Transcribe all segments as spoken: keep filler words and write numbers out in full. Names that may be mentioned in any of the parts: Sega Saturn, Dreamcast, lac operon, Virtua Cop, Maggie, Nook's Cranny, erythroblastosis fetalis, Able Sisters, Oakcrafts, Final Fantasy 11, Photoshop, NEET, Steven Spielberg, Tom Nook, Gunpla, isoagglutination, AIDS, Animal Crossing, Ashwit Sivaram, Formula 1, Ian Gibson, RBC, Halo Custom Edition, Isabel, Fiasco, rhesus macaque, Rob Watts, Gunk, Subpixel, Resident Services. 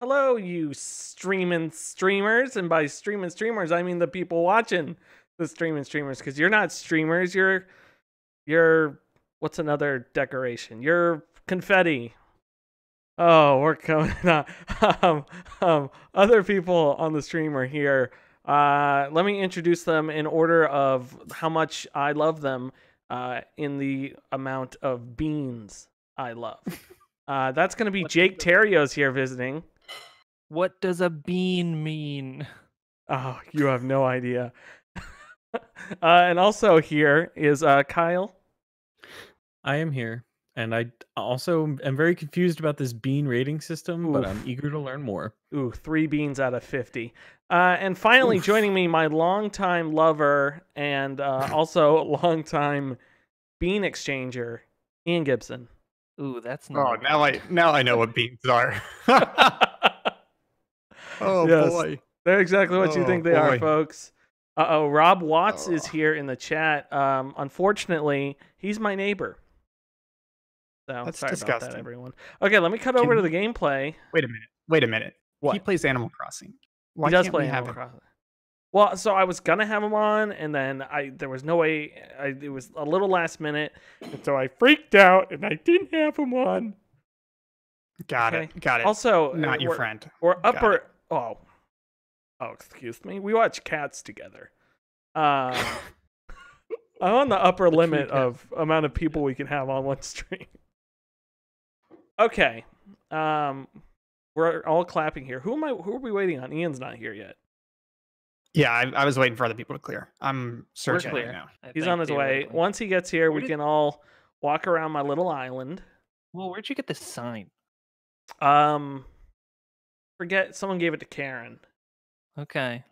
Hello, you streaming streamers. And by streaming streamers, I mean the people watching the streaming streamers, because you're not streamers. You're, you're, what's another decoration? You're confetti. Oh, we're coming on. um, um, other people on the stream are here. Uh, let me introduce them in order of how much I love them uh, in the amount of beans I love. Uh, that's going to be what Jake Terriault here visiting. What does a bean mean? Oh, you have no idea. uh, and also here is uh, Kyle. I am here. And I also am very confused about this bean rating system, Oof. But I'm eager to learn more. Ooh, three beans out of fifty. Uh, and finally, Oof. Joining me, my longtime lover and uh, also longtime bean exchanger, Ian Gibson. Ooh, that's not. Oh, now I now I know what beans are. Oh yes, boy, they're exactly what oh, you think they boy. Are, folks. Uh oh, Rob Watts oh. is here in the chat. Um, unfortunately, he's my neighbor. So, that's sorry disgusting. About that, everyone. Okay, let me cut Can over to the gameplay. Wait a minute. Wait a minute. What? He plays Animal Crossing. Why he does can't play Animal Crossing. Well, so I was gonna have him on, and then I there was no way. I, it was a little last minute, and so I freaked out, and I didn't have him on. Got okay. it. Got it. Also, not your friend. Or upper. Oh, oh, excuse me. We watch cats together. Uh, I'm on the upper the limit of amount of people we can have on one stream. Okay, um, we're all clapping here. Who am I? Who are we waiting on? Ian's not here yet. Yeah, I, I was waiting for other people to clear. I'm searching right now. He's on his way. Once he gets here, we can all walk around my little island. Well, where'd you get this sign? Um, forget. Someone gave it to Karen. Okay,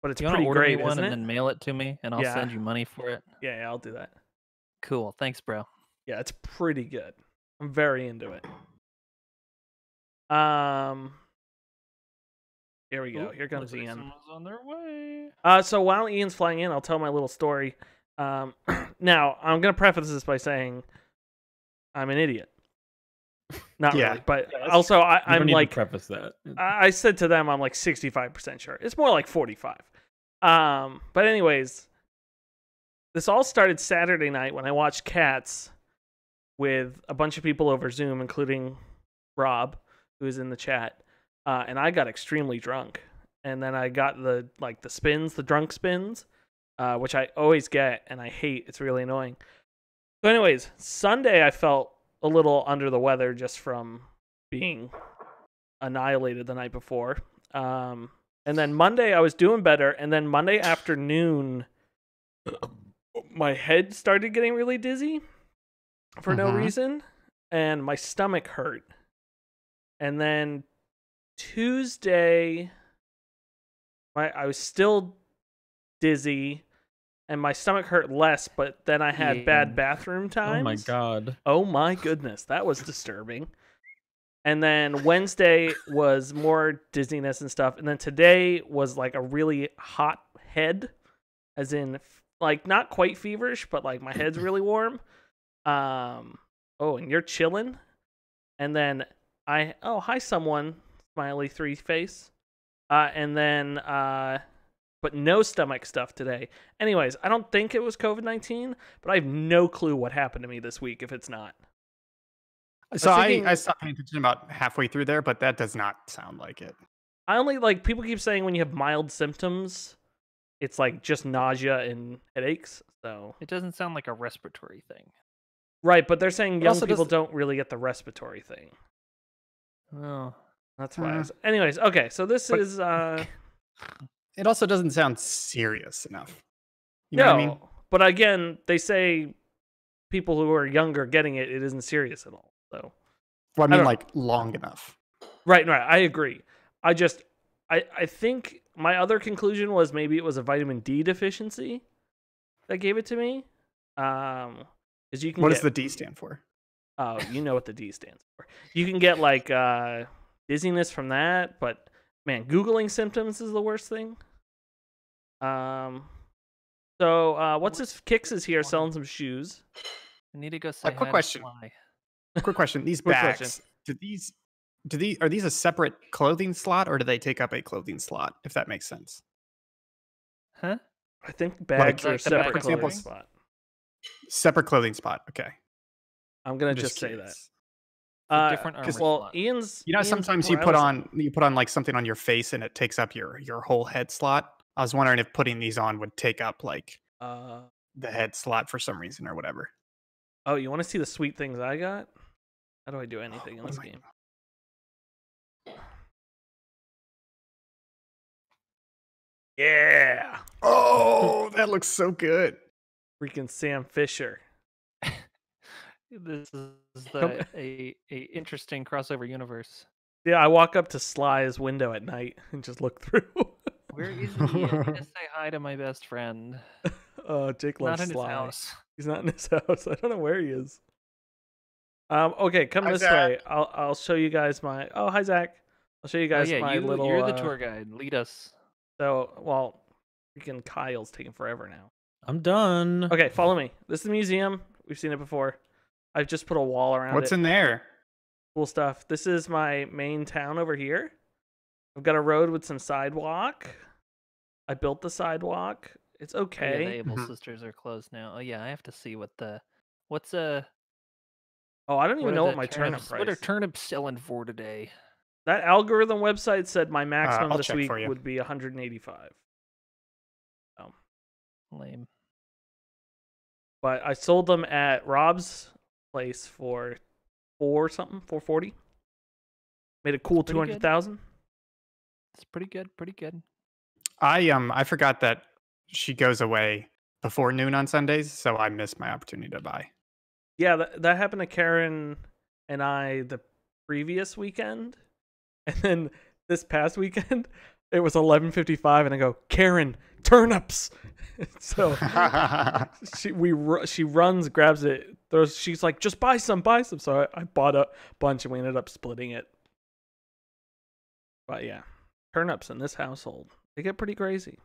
but it's pretty great, isn't it? And then mail it to me, and I'll send you money for it. Yeah, yeah, I'll do that. Cool. Thanks, bro. Yeah, it's pretty good. I'm very into it. Um, here we go. Ooh, here comes Ian. Someone's on their way. Uh, so while Ian's flying in, I'll tell my little story. Um, now I'm gonna preface this by saying I'm an idiot. Not yeah. really, but yeah, also I, I'm don't need like to preface that. I, I said to them, I'm like sixty-five percent sure. It's more like forty-five. Um, but anyways, this all started Saturday night when I watched Cats with a bunch of people over Zoom, including Rob, who is in the chat, uh, and I got extremely drunk. And then I got the like the spins, the drunk spins, uh, which I always get and I hate. It's really annoying. So, anyways, Sunday I felt a little under the weather just from being annihilated the night before. Um, and then Monday I was doing better. And then Monday afternoon, my head started getting really dizzy. For uh-huh. no reason, and my stomach hurt. And then Tuesday, my I was still dizzy, and my stomach hurt less, but then I had yeah. bad bathroom times. Oh, my God. Oh, my goodness. That was disturbing. And then Wednesday was more dizziness and stuff. And then today was like a really hot head, as in, like, not quite feverish, but, like, my head's really warm. Um, oh, and you're chilling. And then I, oh, hi, someone, smiley three face. Uh, and then, uh, but no stomach stuff today. Anyways, I don't think it was COVID nineteen, but I have no clue what happened to me this week if it's not. So I, thinking, I, I stopped paying attention about halfway through there, but that does not sound like it. I only, like, people keep saying when you have mild symptoms, it's like just nausea and headaches. So it doesn't sound like a respiratory thing. Right, but they're saying young people don't really get the respiratory thing. Oh, that's why. Uh, I was... Anyways, okay, so this but, is... Uh... It also doesn't sound serious enough. You no, know what I mean? But again, they say people who are younger getting it, it isn't serious at all. So, well, I mean, I like, long enough. Right, right, I agree. I just, I, I think my other conclusion was maybe it was a vitamin D deficiency that gave it to me. Um... You can what get, does the D stand for? Oh, you know what the D stands for. You can get like uh, dizziness from that, but man, Googling symptoms is the worst thing. Um, so uh, what's his Kix is here selling some shoes. I need to go. Say uh, quick hi question. Quick question. These bags. Question. Do these do these are these a separate clothing slot, or do they take up a clothing slot? If that makes sense. Huh? I think bags like, are like separate bag clothing spot. Separate clothing spot. Okay. I'm gonna I'm just, just say that. Uh, different armor. Well, Ian's. You know, Ian's sometimes you put on you put on like something on your face, and it takes up your your whole head slot. I was wondering if putting these on would take up like uh, the head slot for some reason or whatever. Oh, you want to see the sweet things I got? How do I do anything oh, in this game? I... Yeah. Oh, that looks so good. Freaking Sam Fisher. This is the, a a interesting crossover universe. Yeah, I walk up to Sly's window at night and just look through. Where is he? I'm gonna say hi to my best friend. Oh, uh, Jake loves Sly. He's not in his house. He's not in his house. I don't know where he is. Um. Okay, come hi, this Zach. way. I'll I'll show you guys my. Oh, hi Zach. I'll show you guys oh, yeah, my you, little. You're the uh, tour guide. Lead us. So, well, freaking Kyle's taking forever now. I'm done. Okay, follow me. This is the museum. We've seen it before. I've just put a wall around it. What's in there? Cool stuff. This is my main town over here. I've got a road with some sidewalk. I built the sidewalk. It's okay. Yeah, the Able mm-hmm. Sisters are closed now. Oh, yeah, I have to see what the... What's a... Oh, I don't even what know what my turnips, turnip price What are turnips selling for today? That algorithm website said my maximum uh, this week would be one hundred eighty-five. Oh. Lame. But I sold them at Rob's place for four something, four forty. Made a cool two hundred thousand. It's pretty good, pretty good. I um I forgot that she goes away before noon on Sundays, so I missed my opportunity to buy. Yeah, that, that happened to Karen and I the previous weekend. And then this past weekend, it was eleven fifty-five, and I go, Karen, turnips. So she we she runs, grabs it. Throws, she's like, just buy some, buy some. So I, I bought a bunch, and we ended up splitting it. But yeah, turnips in this household, they get pretty crazy.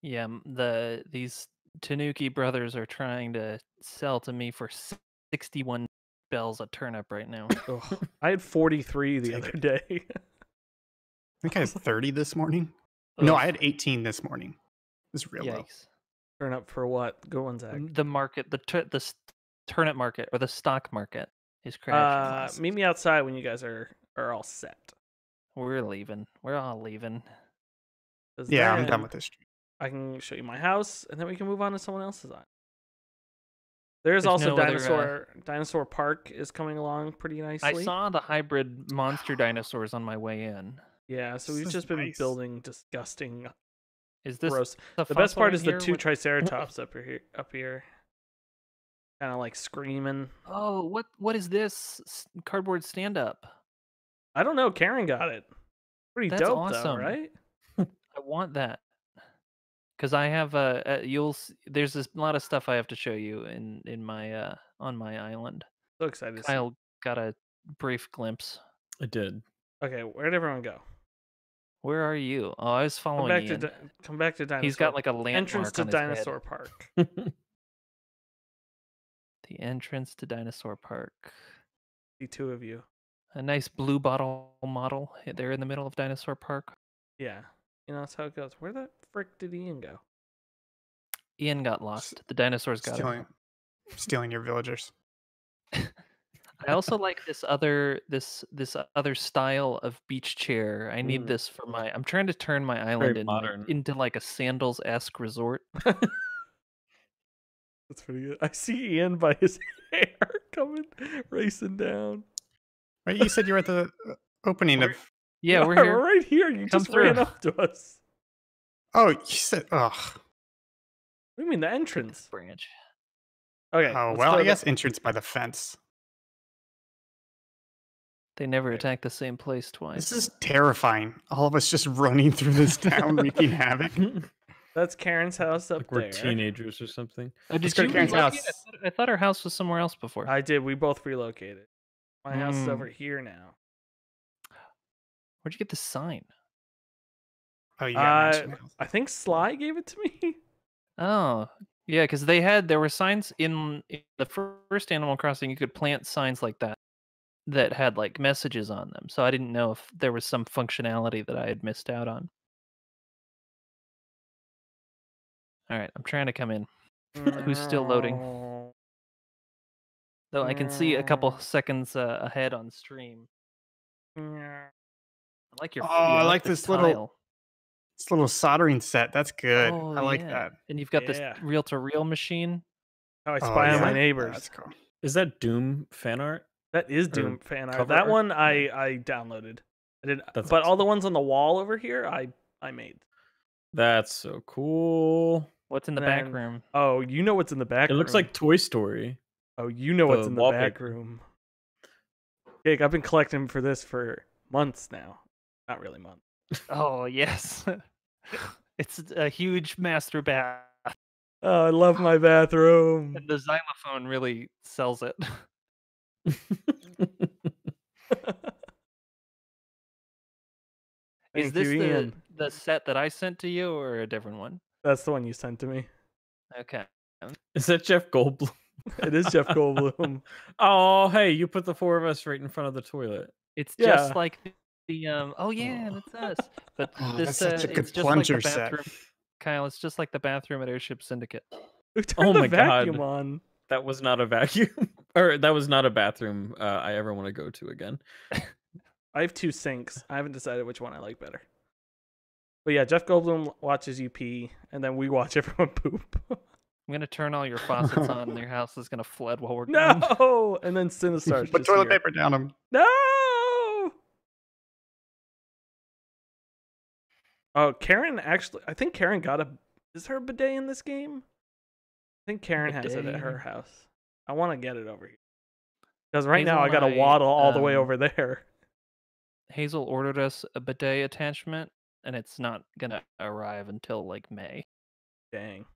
Yeah, the these Tanuki brothers are trying to sell to me for sixty-one. Bells a turnip right now. Oh, I had forty-three the other day. I think I had thirty this morning. Ugh. No, I had eighteen this morning. It's real Yikes. low. Turnip for what? Go on, Zach. The market, the tur the turnip market or the stock market is crashing. Uh, meet me outside when you guys are are all set. We're leaving. We're all leaving. Yeah, I'm done with this. I can show you my house, and then we can move on to someone else's house. There's, There's also no dinosaur other, uh... dinosaur park is coming along pretty nicely. I saw the hybrid monster dinosaurs on my way in. Yeah, so this we've just been nice. building disgusting. Is this gross? The, the best part is the two with... triceratops up here, up here, kind of like screaming. Oh, what what is this cardboard stand up? I don't know. Karen got it. Pretty That's dope, awesome. though, right? I want that. Because I have a, a you'll there's a lot of stuff I have to show you in in my uh, on my island. So excited! Kyle got a brief glimpse. I did. Okay, where'd everyone go? Where are you? Oh, I was following. Come back Ian. to come back to dinosaur. He's got like a landmark entrance to on his dinosaur head. park. The entrance to dinosaur park. The two of you. A nice blue bottle model there in the middle of dinosaur park. Yeah. You know, that's how it goes. Where the frick did Ian go? Ian got lost. The dinosaurs got stealing, him. Stealing your villagers. I also like this other this this other style of beach chair. I need mm. this for my. I'm trying to turn my island in, like, into like a sandals-esque resort. That's pretty good. I see Ian by his hair coming racing down. Right, you said you were at the opening Where? of. Yeah, we're here. We're right here. You Come just through. ran up to us. Oh, you said, ugh. What do you mean, the entrance? Branch. Okay. Oh, well, I guess entrance by the fence. They never okay. attack the same place twice. This is terrifying. All of us just running through this town wreaking havoc. That's Karen's house up like we're there. We're teenagers or something. Oh, did you Karen's house? I thought her house was somewhere else before. I did. We both relocated. My mm. house is over here now. Where'd you get the sign? Oh, yeah. Uh, I think Sly gave it to me. Oh, yeah, because they had, there were signs in, in the first Animal Crossing. You could plant signs like that. that had like messages on them. So I didn't know if there was some functionality that I had missed out on. All right, I'm trying to come in. Who's still loading? Though I can see a couple seconds uh, ahead on stream. I like your. Oh, I like this tile. little. This little soldering set. That's good. Oh, I like yeah. that. And you've got yeah. this reel-to-reel machine. Oh, I spy oh, yeah. on my neighbors. That's cool. Is that Doom fan art? That is Doom or fan art. That art? one I I downloaded. I did, but awesome. all the ones on the wall over here I I made. That's so cool. What's in the then, back room? Oh, you know what's in the back room. It looks room. like Toy Story. Oh, you know the what's in the back paper. room. Jake, I've been collecting for this for months now. Not really months. Oh, yes. It's a huge master bath. Oh, I love my bathroom. And the xylophone really sells it. Is this you, the, the set that I sent to you or a different one? That's the one you sent to me. Okay. Is that Jeff Goldblum? It is Jeff Goldblum. Oh, hey, you put the four of us right in front of the toilet. It's yeah. just like... The, um, oh yeah, that's us. But oh, this uh, such a good it's plunger just like the bathroom, set. Kyle, it's just like the bathroom at Airship Syndicate. Who turned oh the my vacuum god! On? That was not a vacuum, or that was not a bathroom uh, I ever want to go to again. I have two sinks. I haven't decided which one I like better. But yeah, Jeff Goldblum watches you pee, and then we watch everyone poop. I'm gonna turn all your faucets on, and your house is gonna flood while we're no. Gone. And then Sinistar's put toilet here. paper down them. No. Oh, Karen actually, I think Karen got a, is her bidet in this game? I think Karen bidet. has it at her house. I want to get it over here. Because right Hazel now I got to waddle all um, the way over there. Hazel ordered us a bidet attachment, and it's not going to arrive until like May. Dang.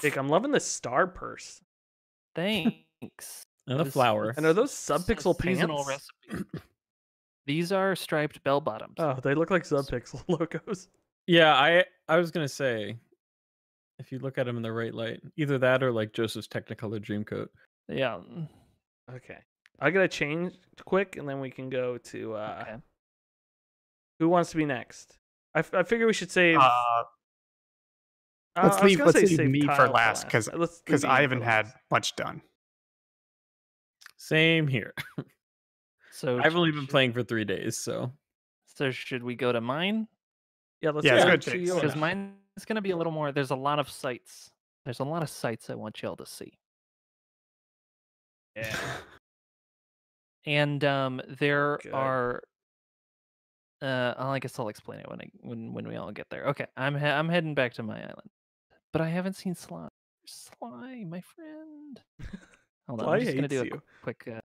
Jake, I'm loving this star purse. Thanks. And the flower. And are those Subpixel pants? These are striped bell bottoms. Oh, they look like Subpixel logos. Yeah, I I was gonna say, if you look at them in the right light, either that or like Joseph's Technicolor Dreamcoat. Yeah. Okay. I gotta change quick, and then we can go to. Uh, okay. Who wants to be next? I, f I figure we should save. Uh, uh, let's leave. Let's leave me for last, because because I haven't had much done. Same here. So I've only been should, playing for three days, so. So should we go to mine? Yeah, let's yeah, go to yours. Because mine is going to be a little more. There's a lot of sites. There's a lot of sites I want y'all to see. Yeah. And um, there Good. are. Uh, I guess I'll explain it when I when when we all get there. Okay, I'm he I'm heading back to my island, but I haven't seen Sly. Sly, my friend. Hold on, Sly I'm just going to do a you. quick. Uh,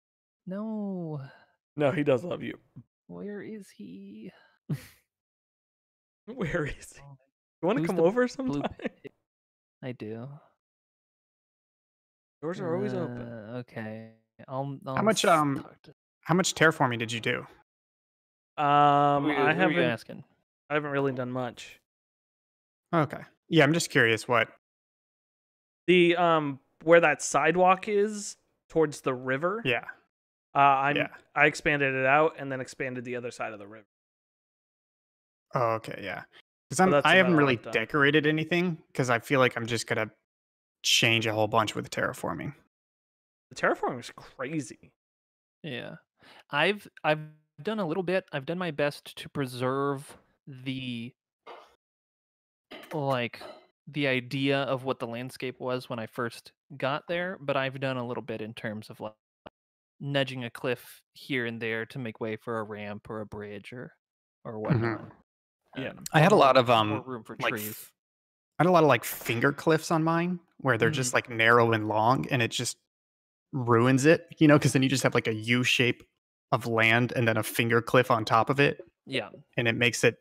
no. No, he does love you. Where is he? Where is he? You want to come over sometime? I do. Doors are always uh, open. Okay. I'll, I'll how much um to... how much terraforming did you do? Um, who, who I haven't. Asking? I haven't really done much. Okay. Yeah, I'm just curious what the um where that sidewalk is towards the river. Yeah. Uh, I'm, yeah. I expanded it out and then expanded the other side of the river. Oh, okay, yeah. Because so I haven't really decorated anything because I feel like I'm just going to change a whole bunch with the terraforming. The terraforming is crazy. Yeah. I've, I've done a little bit. I've done my best to preserve the, like, the idea of what the landscape was when I first got there, but I've done a little bit in terms of, like, nudging a cliff here and there to make way for a ramp or a bridge or or whatnot. Mm-hmm. Yeah, um, I had a lot of um room for like, trees. I had a lot of like finger cliffs on mine where they're mm-hmm. just like narrow and long, and it just ruins it, you know, because then you just have like a U shape of land and then a finger cliff on top of it. Yeah, and it makes it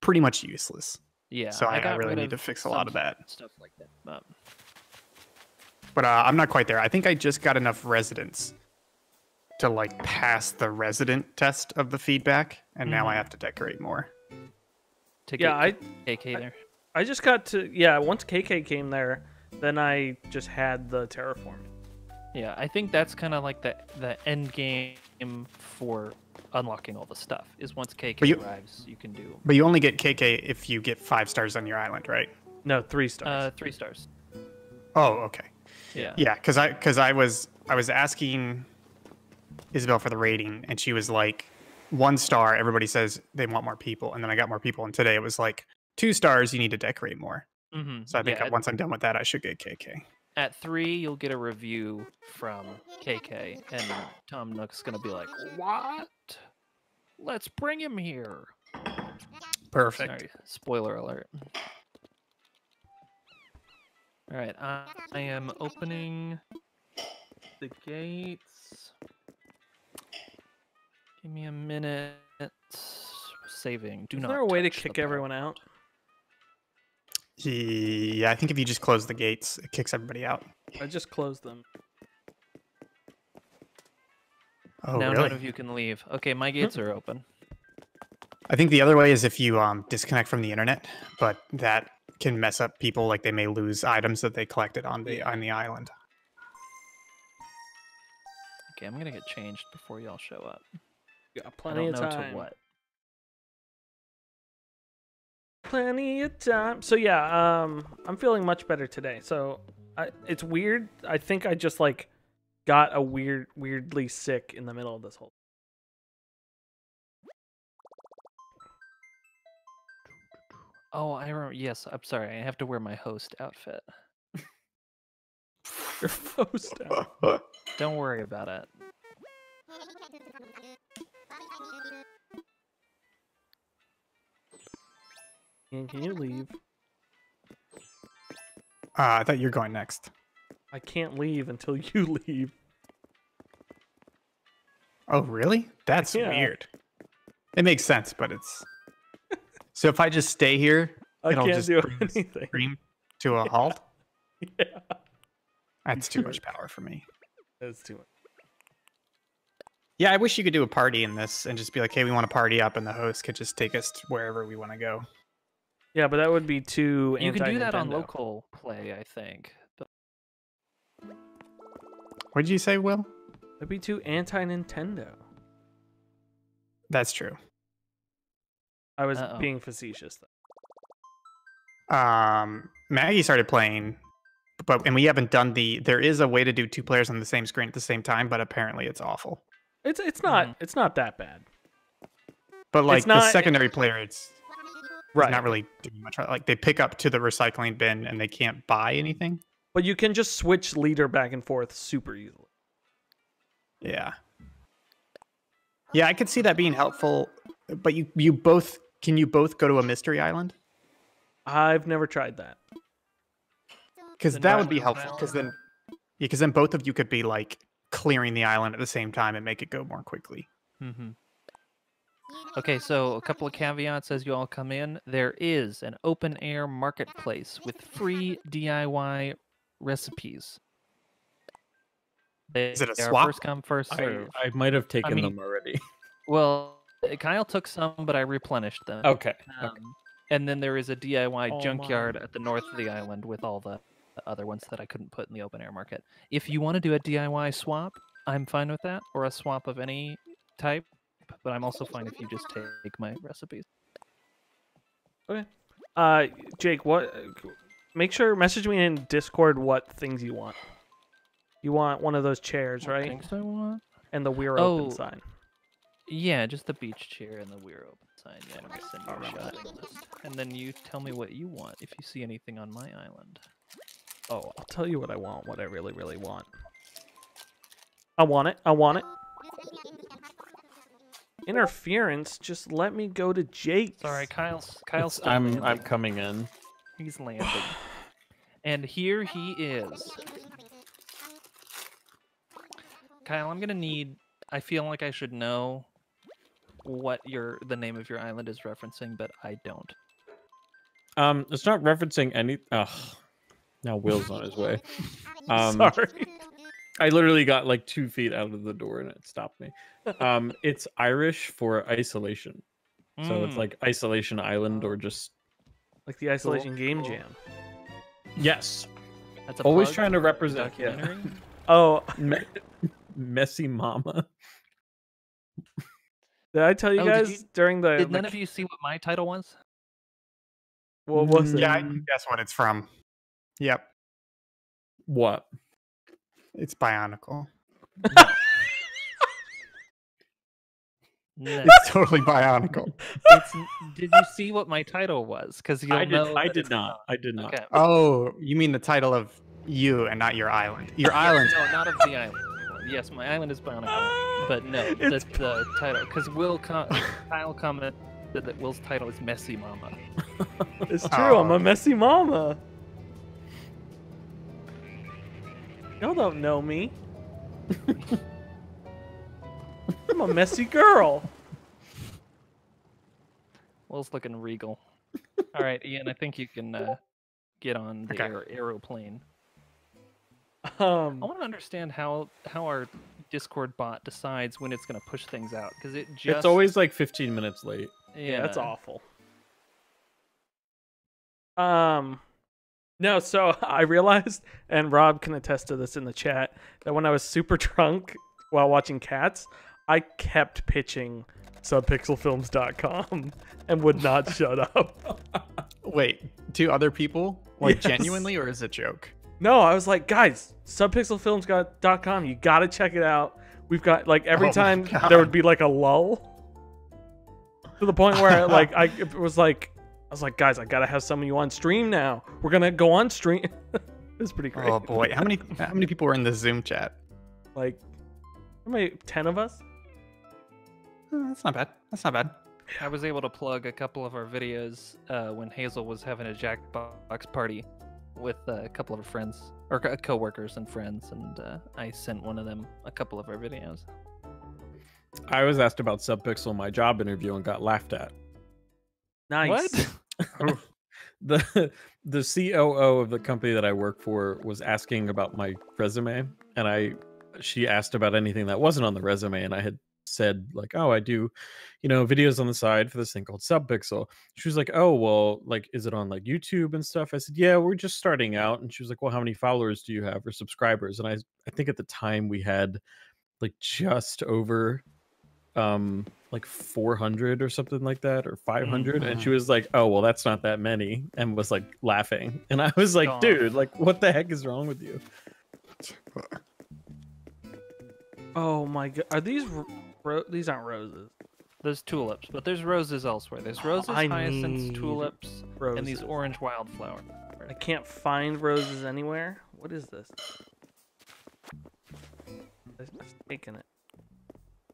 pretty much useless. Yeah, so I, I, I really need to fix a lot of that stuff like that. But, but uh, I'm not quite there. I think I just got enough residents to like pass the resident test of the feedback, and now I have to decorate more. To yeah, I K K there. I, I just got to yeah. Once K K came there, then I just had the terraforming. Yeah, I think that's kind of like the the end game for unlocking all the stuff is once K K you, arrives, you can do. But you only get K K if you get five stars on your island, right? No, three stars. Uh, three stars. Oh, okay. Yeah. Yeah, because I because I was I was asking Isabel for the rating, and she was like, one star. Everybody says they want more people, and then I got more people, and today it was like two stars. You need to decorate more. Mm-hmm. So I think yeah, once I'm done with that, I should get K K. At three, you'll get a review from K K, and Tom Nook's going to be like, what? Let's bring him here. Perfect. Sorry, spoiler alert. All right, I, I am opening the gates. Give me a minute. Saving. Do not. Is there a way to kick everyone out? Yeah, I think if you just close the gates, it kicks everybody out. I just closed them. Oh, now really? None of you can leave. Okay, my gates are open. I think the other way is if you um, disconnect from the internet, but that can mess up people. Like they may lose items that they collected on the on the island. Okay, I'm gonna get changed before y'all show up. Yeah, plenty of time. I don't know to what. Plenty of time. So yeah, um, I'm feeling much better today. So I, it's weird. I think I just like got a weird, weirdly sick in the middle of this whole. Oh, I remember. Yes, I'm sorry. I have to wear my host outfit. Your host outfit. Don't worry about it. Can you leave? Uh, I thought you were going next. I can't leave until you leave. Oh, really? That's yeah. weird. It makes sense, but it's... So if I just stay here, I it'll can't just do bring anything. Scream to a yeah. halt? Yeah. That's too much power for me. That's too much. Yeah, I wish you could do a party in this and just be like, hey, we want to party up, and the host could just take us to wherever we want to go. Yeah, but that would be too anti-Nintendo. You can do that on local play, I think. But... What did you say, Will? That'd be too anti-Nintendo. That's true. I was Uh-oh. being facetious, though. Um, Maggie started playing, but and we haven't done the... There is a way to do two players on the same screen at the same time, but apparently it's awful. It's it's not mm-hmm. it's not that bad. But like it's the not, secondary it... player, it's... Right. Not really doing much. Like they pick up to the recycling bin and they can't buy anything. But you can just switch leader back and forth super easily. Yeah. Yeah, I could see that being helpful. But you, you both can you both go to a mystery island? I've never tried that. Because that would be helpful. Because then, yeah, because then both of you could be like clearing the island at the same time and make it go more quickly. Mm-hmm. Okay, so a couple of caveats as you all come in. There is an open-air marketplace with free D I Y recipes. They, is it a swap? First come, first serve. I, I might have taken I mean, them already. Well, Kyle took some, but I replenished them. Okay. Um, okay. And then there is a D I Y oh junkyard my. at the north of the island with all the, the other ones that I couldn't put in the open-air market. If you want to do a D I Y swap, I'm fine with that, or a swap of any type. But I'm also fine if you just take my recipes. Okay. Uh, Jake, what? Make sure message me in Discord what things you want. You want one of those chairs, what right? Things I want. And the we're oh, open sign. Yeah, just the beach chair and the we're open sign. Yeah, I'm gonna send you a shopping list. And then you tell me what you want if you see anything on my island. Oh, I'll tell you what I want. What I really, really want. I want it. I want it. Interference. Just let me go to Jake. Sorry, Kyle's. Kyle's. I'm. Landing. I'm coming in. He's landing. And here he is. Kyle, I'm gonna need. I feel like I should know what your the name of your island is referencing, but I don't. Um, it's not referencing any. Ugh. Now Will's on his way. Um, Sorry. I literally got like two feet out of the door and it stopped me. Um, it's Irish for isolation. Mm. So it's like Isolation Island or just... Like the Isolation cool. Game Jam. Yes. That's a Always trying to represent... Yeah. Oh, me messy mama. Did I tell you oh, guys did you, during the? Did none of you see what my title was? What was it? Yeah, I can guess what it's from. Yep. What? It's Bionicle. No. No. It's totally Bionicle. It's, did you see what my title was? Because I did. I did not. I did not. Okay. Oh, you mean the title of you and not your island? Your island? No, not of the island. Yes, my island is Bionicle, but no, that's the title. Because Will com Kyle commented that Will's title is Messy Mama. It's true. Oh. I'm a messy mama. Y'all don't know me. I'm a messy girl. Will's looking regal. All right, Ian, I think you can uh, get on the okay. aer aeroplane. Um, I want to understand how how our Discord bot decides when it's going to push things out, because it just it's always like fifteen minutes late. Yeah, yeah, that's awful. Um, no, so I realized, and Rob can attest to this in the chat, that when I was super drunk while watching Cats, I kept pitching subpixel films dot com and would not shut up. Wait, to other people? Like, yes. Genuinely, or is it a joke? No, I was like, guys, subpixel films dot com, you gotta check it out. We've got, like, every oh time there would be, like, a lull. To the point where, like, I it was like, I was like, guys, I gotta have some of you on stream now. We're gonna go on stream. It was pretty great. Oh, boy. How many, how many people were in the Zoom chat? Like, how many, ten of us? Oh, that's not bad. That's not bad. I was able to plug a couple of our videos uh, when Hazel was having a Jackbox party with a couple of her friends, or co-workers and friends, and uh, I sent one of them a couple of our videos. I was asked about Subpixel in my job interview and got laughed at. Nice. What? the the C O O of the company that I work for was asking about my resume, and I she asked about anything that wasn't on the resume, and I had said, like, oh, I do, you know, videos on the side for this thing called Subpixel. She was like, oh, well, like, is it on, like, YouTube and stuff? I said, yeah, we're just starting out. And she was like, well, how many followers do you have, or subscribers? And I, I think at the time we had, like, just over, um, like, four hundred or something like that, or five hundred. Mm-hmm. And she was like, oh, well, that's not that many, and was, like, laughing. And I was like, oh, dude, like, what the heck is wrong with you? Oh, my God. Are these... Ro these aren't roses. There's tulips, but there's roses elsewhere. There's roses, oh, hyacinths, tulips, roses, and these orange wildflowers. I can't find roses anywhere. What is this? I've taken it.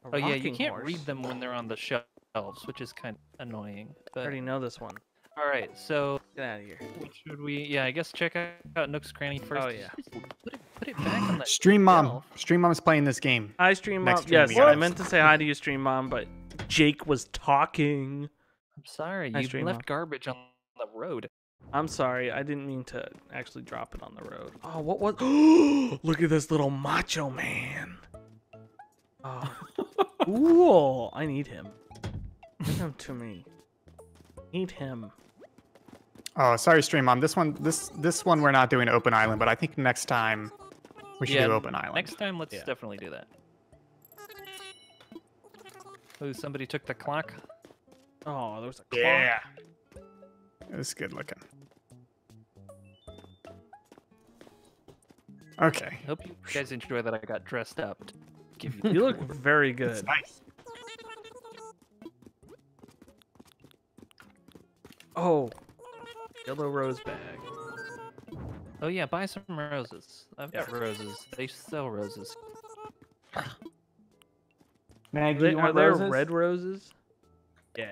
A oh yeah, you can't horse. read them when they're on the shelves, which is kind of annoying. But... I already know this one. All right, so get out of here. Should we? Yeah, I guess check out Nook's Cranny first. Oh yeah. Put it, put it back on that Stream Mom. Shelf. Stream Mom's playing this game. Hi, Stream Mom. Yes, I meant to say hi to you, Stream Mom, but Jake was talking. I'm sorry, hi, you Stream left Mom. garbage on the road. I'm sorry, I didn't mean to actually drop it on the road. Oh, what was? Look at this little macho man. Oh, cool. I need him. Come to me. Need him. Oh, sorry, Stream Mom. This one, this this one, we're not doing Open Island, but I think next time we should yeah, do Open Island. Next time, let's yeah. definitely do that. Oh, somebody took the clock. Oh, there was a clock. Yeah, it was good looking. Okay. Hope you guys enjoy that I got dressed up. To give you, you look very good. It's nice. Oh. Yellow rose bag. Oh yeah, buy some roses. I've got yeah. roses. They sell roses. Maggie, are, they, are there roses? red roses? Yeah.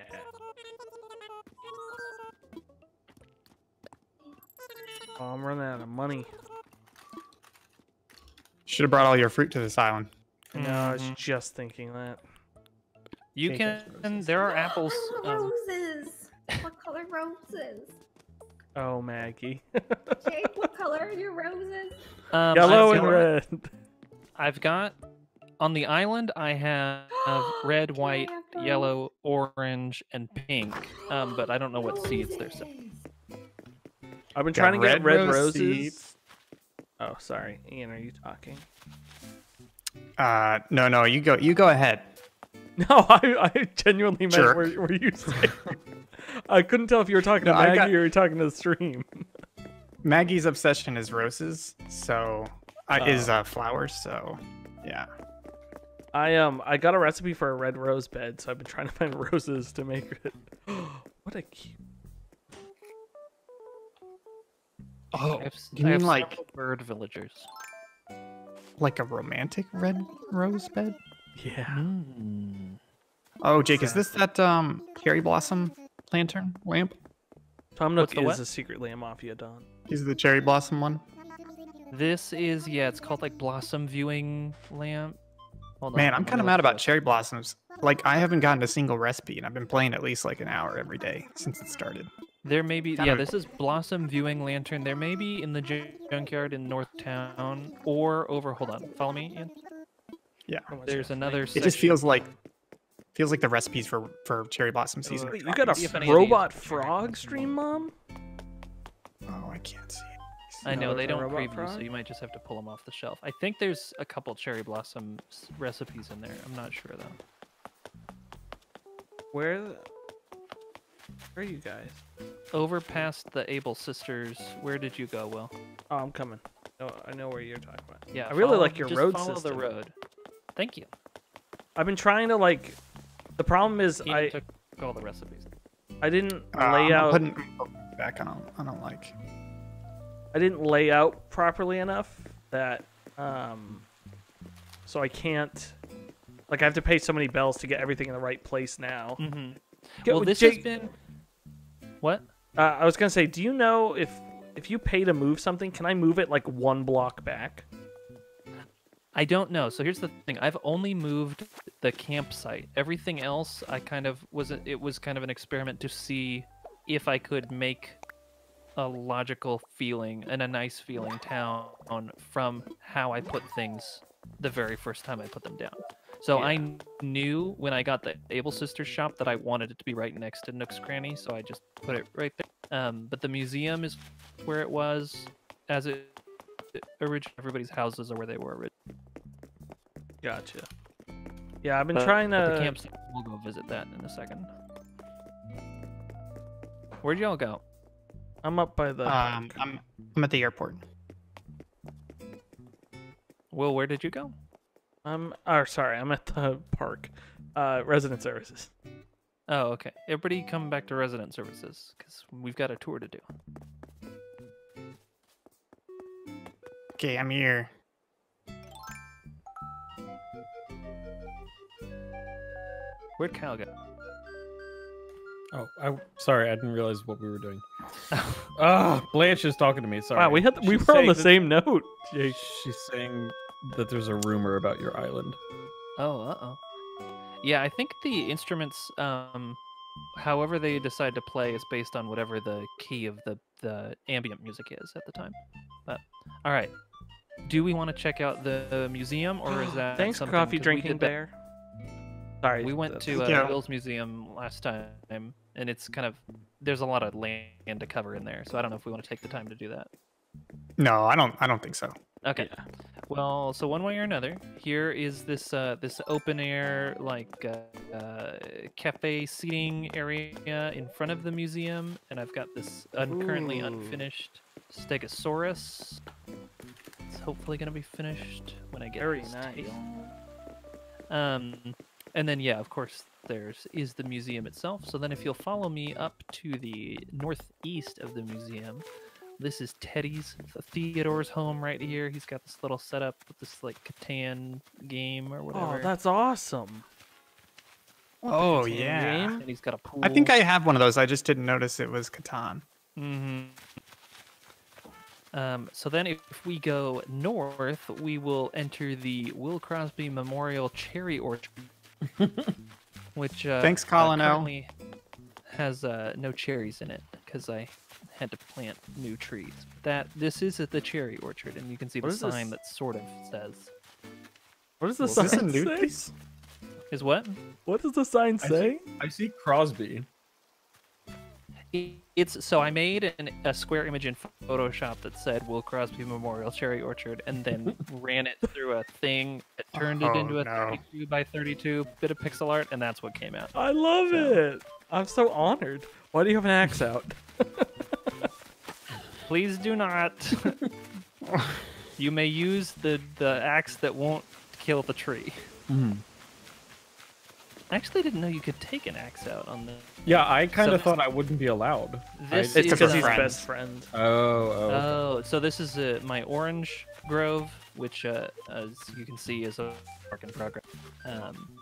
Oh, I'm running out of money. Should have brought all your fruit to this island. No, mm-hmm. I was just thinking that. You Take can. There are apples. Oh, roses. Um, what color roses? Oh, Maggie. Jake, what color are your roses? Um, Yellow and red. I've got, on the island, I have red, white, yellow, orange, and pink. Um, but I don't know what roses. seeds they're selling. I've been got trying to get red, red rose roses. Seeds. Oh, sorry. Ian, are you talking? Uh, no, no, you go, you go ahead. No, I, I genuinely meant where, where you saying. I couldn't tell if you were talking no, to Maggie got... or you were talking to the stream. Maggie's obsession is roses, so uh, uh, is uh, flowers. So, yeah. I um I got a recipe for a red rose bed, so I've been trying to find roses to make it. What a cute. Oh, I have, you I mean have like bird villagers? Like a romantic red rose bed? Yeah. Mm. Oh, Jake, is this that um cherry blossom lantern lamp? Tom Nook is what? a secretly a mafia don. Is the cherry blossom one? This is yeah. It's called like blossom viewing lamp. Hold Man, on. I'm kind of mad about cherry blossoms. Like, I haven't gotten a single recipe, and I've been playing at least like an hour every day since it started. There may be, yeah, this is Blossom Viewing Lantern. There may be in the junkyard in North Town or over, hold on, follow me, Ian? Yeah. There's another section. It just feels like, feels like the recipes for, for cherry blossom season. Wait, you got a robot frog stream, Mom? Oh, I can't see it. I know, they don't preview, so you might just have to pull them off the shelf. I think there's a couple cherry blossom recipes in there. I'm not sure, though. Where the... Where are you guys? Over past the Able Sisters. Where did you go, Will? Oh, I'm coming. Oh, I know where you're talking about. Yeah, I really follow, like your just road follow system. Follow the road. Thank you. I've been trying to like. The problem is Ian I took all the recipes. I didn't uh, lay out. I'm putting back on. I don't like. I didn't lay out properly enough that, um, so I can't. Like I have to pay so many bells to get everything in the right place now. Mm-hmm. Get, well, this Jake, has been. What? Uh, I was gonna say, do you know if if you pay to move something, can I move it like one block back? I don't know. So here's the thing: I've only moved the campsite. Everything else, I kind of was. It was kind of an experiment to see if I could make a logical feeling and a nice feeling town from how I put things the very first time I put them down. So yeah. I knew when I got the Able Sisters shop that I wanted it to be right next to Nook's Cranny, so I just put it right there. Um, but the museum is where it was as it, it originally. Everybody's houses are where they were originally. Gotcha. Yeah, I've been but, trying to... The campsite, we'll go visit that in a second. Where'd y'all go? I'm up by the... Um, I'm, I'm at the airport. Will, where did you go? I'm oh, sorry, I'm at the park. Uh, Resident Services. Oh, okay. Everybody come back to Resident Services, because we've got a tour to do. Okay, I'm here. Where'd Kyle go? Oh, I'm sorry, I didn't realize what we were doing. Ah, oh, Blanche is talking to me, sorry. Wow, we, had, we were on the same that, note. Jake. She's saying... that there's a rumor about your island. Oh, uh-oh. Yeah, I think the instruments, um, however they decide to play is based on whatever the key of the, the ambient music is at the time. But, all right. Do we want to check out the, the museum, or is that Thanks, something... Thanks, coffee drinking bear. Sorry. We went to uh, yeah. Will's Museum last time, and it's kind of... There's a lot of land to cover in there, so I don't know if we want to take the time to do that. No, I don't. I don't think so. Okay. Yeah. Well, so one way or another, here is this uh, this open air like uh, uh, cafe seating area in front of the museum, and I've got this un currently Ooh. unfinished Stegosaurus. It's hopefully gonna be finished when I get Very this nice. Tail. Um, and then yeah, of course, there's is the museum itself. So then, if you'll follow me up to the northeast of the museum. This is Teddy's, Theodore's home right here. He's got this little setup with this like Catan game or whatever. Oh, that's awesome. Oh, yeah. Game. And he's got a pool. I think I have one of those. I just didn't notice it was Catan. Mm-hmm. Um, so then if we go north, we will enter the Will Crosby Memorial Cherry Orchard. which uh, Thanks, Colin uh, O. has uh, no cherries in it because I... had to plant new trees. That this is at the cherry orchard, and you can see the sign that sort of says. What does the sign say? Is what? What does the sign say? I see Crosby. It's so I made an, a square image in Photoshop that said Will Crosby Memorial Cherry Orchard, and then ran it through a thing that turned oh, it into a no. thirty-two by thirty-two bit of pixel art, and that's what came out. I love so. it. I'm so honored. Why do you have an axe out? Please do not. You may use the the axe that won't kill the tree. Mm. I actually didn't know you could take an axe out on this. Yeah, I kind of so thought I wouldn't be allowed. This I, it's because he's best friend. Oh, oh. Oh, so this is uh, my orange grove, which, uh, as you can see, is a work in progress. Um,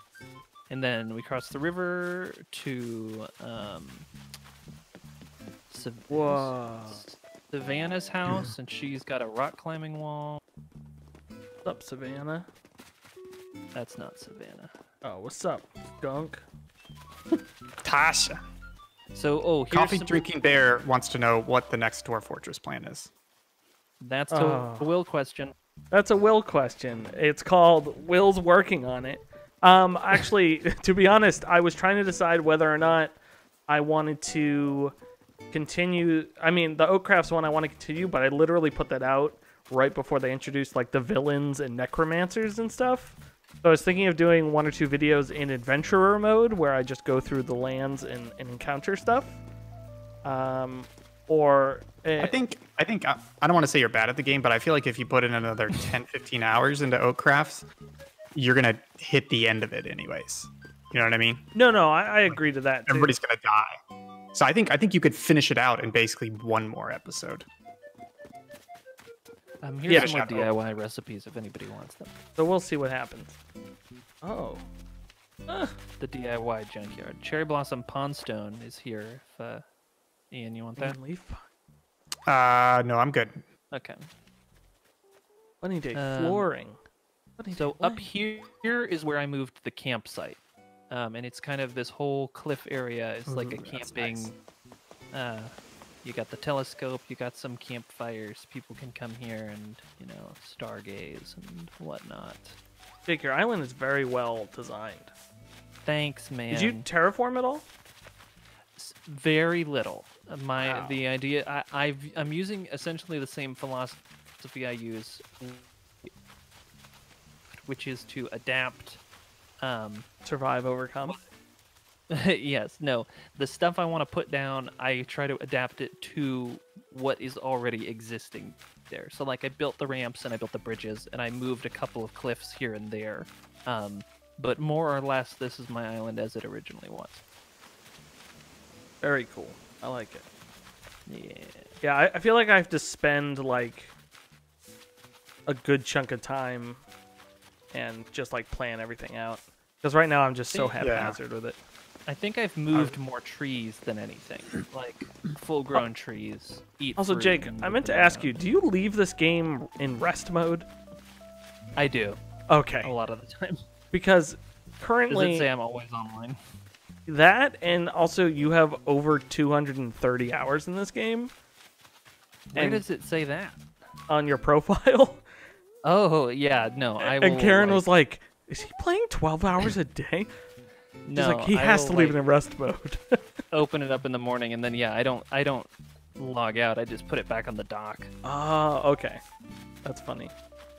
and then we cross the river to um, Savannah's, Savannah's house, and she's got a rock climbing wall. What's up, Savannah? That's not Savannah. Oh, what's up, Gunk? Tasha. So, oh, here's Coffee some... Drinking Bear wants to know what the next Dwarf Fortress plan is. That's oh. a Will question. That's a Will question. It's called Will's working on it. Um, actually, to be honest, I was trying to decide whether or not I wanted to continue. I mean, the Oakcrafts one I want to continue, but I literally put that out right before they introduced like the villains and necromancers and stuff. So I was thinking of doing one or two videos in adventurer mode where I just go through the lands and, and encounter stuff. Um, or uh, I think I think I, I don't want to say you're bad at the game, but I feel like if you put in another ten, fifteen hours into Oakcrafts, you're gonna hit the end of it anyways. You know what I mean? No, no, I, I agree to that. Too. Everybody's gonna die. So I think I think you could finish it out in basically one more episode. Um, here's yeah, some more D I Y up. recipes if anybody wants them. So we'll see what happens. Oh. Uh, the D I Y junkyard. Cherry Blossom Pondstone is here. If, uh, Ian, you want that? Leaf? Uh, no, I'm good. Okay. Funny day um, flooring. Funny day so flooring. Up here, here is where I moved the campsite. Um, and it's kind of this whole cliff area. It's Ooh, like a camping... Nice. Uh, You got the telescope, you got some campfires, people can come here and, you know, stargaze and whatnot. Jake, your island is very well designed. Thanks, man. Did you terraform at all? Very little. My wow. The idea, I, I've, I'm using essentially the same philosophy I use, which is to adapt. Um, Survive, overcome. Yes, no. The stuff I want to put down, I try to adapt it to what is already existing there. So, like, I built the ramps and I built the bridges and I moved a couple of cliffs here and there. Um, but more or less, this is my island as it originally was. Very cool. I like it. Yeah. Yeah, I, I feel like I have to spend, like, a good chunk of time and just, like, plan everything out. Because right now I'm just so haphazard yeah. with it. I think I've moved more trees than anything, like full-grown trees. Eat also, Jake, I meant to ask you: do you leave this game in rest mode? I do. Okay. A lot of the time. Because currently, does it say I'm always online? That and also you have over two hundred thirty hours in this game. Where does it say that? On your profile. Oh yeah, no. I will, and Karen like... was like, "Is he playing twelve hours a day?" No, like, he I has will, to leave like, it in rest mode. Open it up in the morning, and then yeah, I don't, I don't log out. I just put it back on the dock. Ah, uh, okay, that's funny.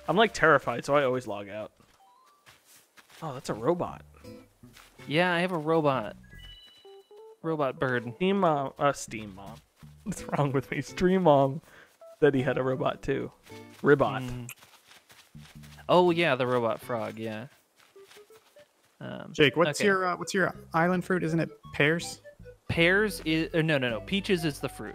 I'm like terrified, so I always log out. Oh, that's a robot. Yeah, I have a robot. Robot bird. Steam mom, uh, steam mom. What's wrong with me? Stream mom said he had a robot too. Ribot. Mm. Oh yeah, the robot frog. Yeah. Um, Jake, what's okay. your uh, what's your island fruit? Isn't it pears? Pears is or no no no peaches is the fruit.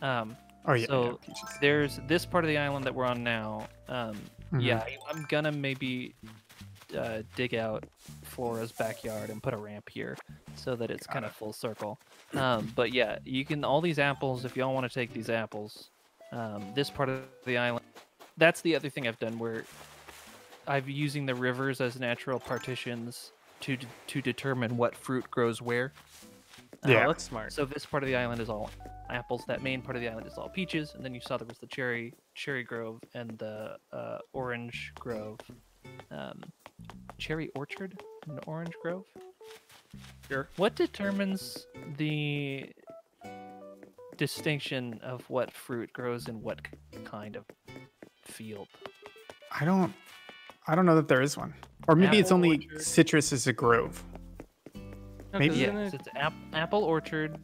Um, oh yeah. So yeah, peaches. There's this part of the island that we're on now. Um, mm-hmm. Yeah, I'm gonna maybe uh, dig out Flora's backyard and put a ramp here so that it's kind of it. full circle. Um, but yeah, you can all these apples if y'all want to take these apples. Um, this part of the island. That's the other thing I've done where I've using the rivers as natural partitions. To, to determine what fruit grows where. Yeah, uh, that's smart. So this part of the island is all apples. That main part of the island is all peaches. And then you saw there was the cherry cherry grove and the uh, orange grove. Um, cherry orchard and orange grove? Sure. What determines the distinction of what fruit grows in what kind of field? I don't, I don't know that there is one. Or maybe apple it's only orchard. Citrus is a grove. No, maybe yes, it... it's ap apple orchard,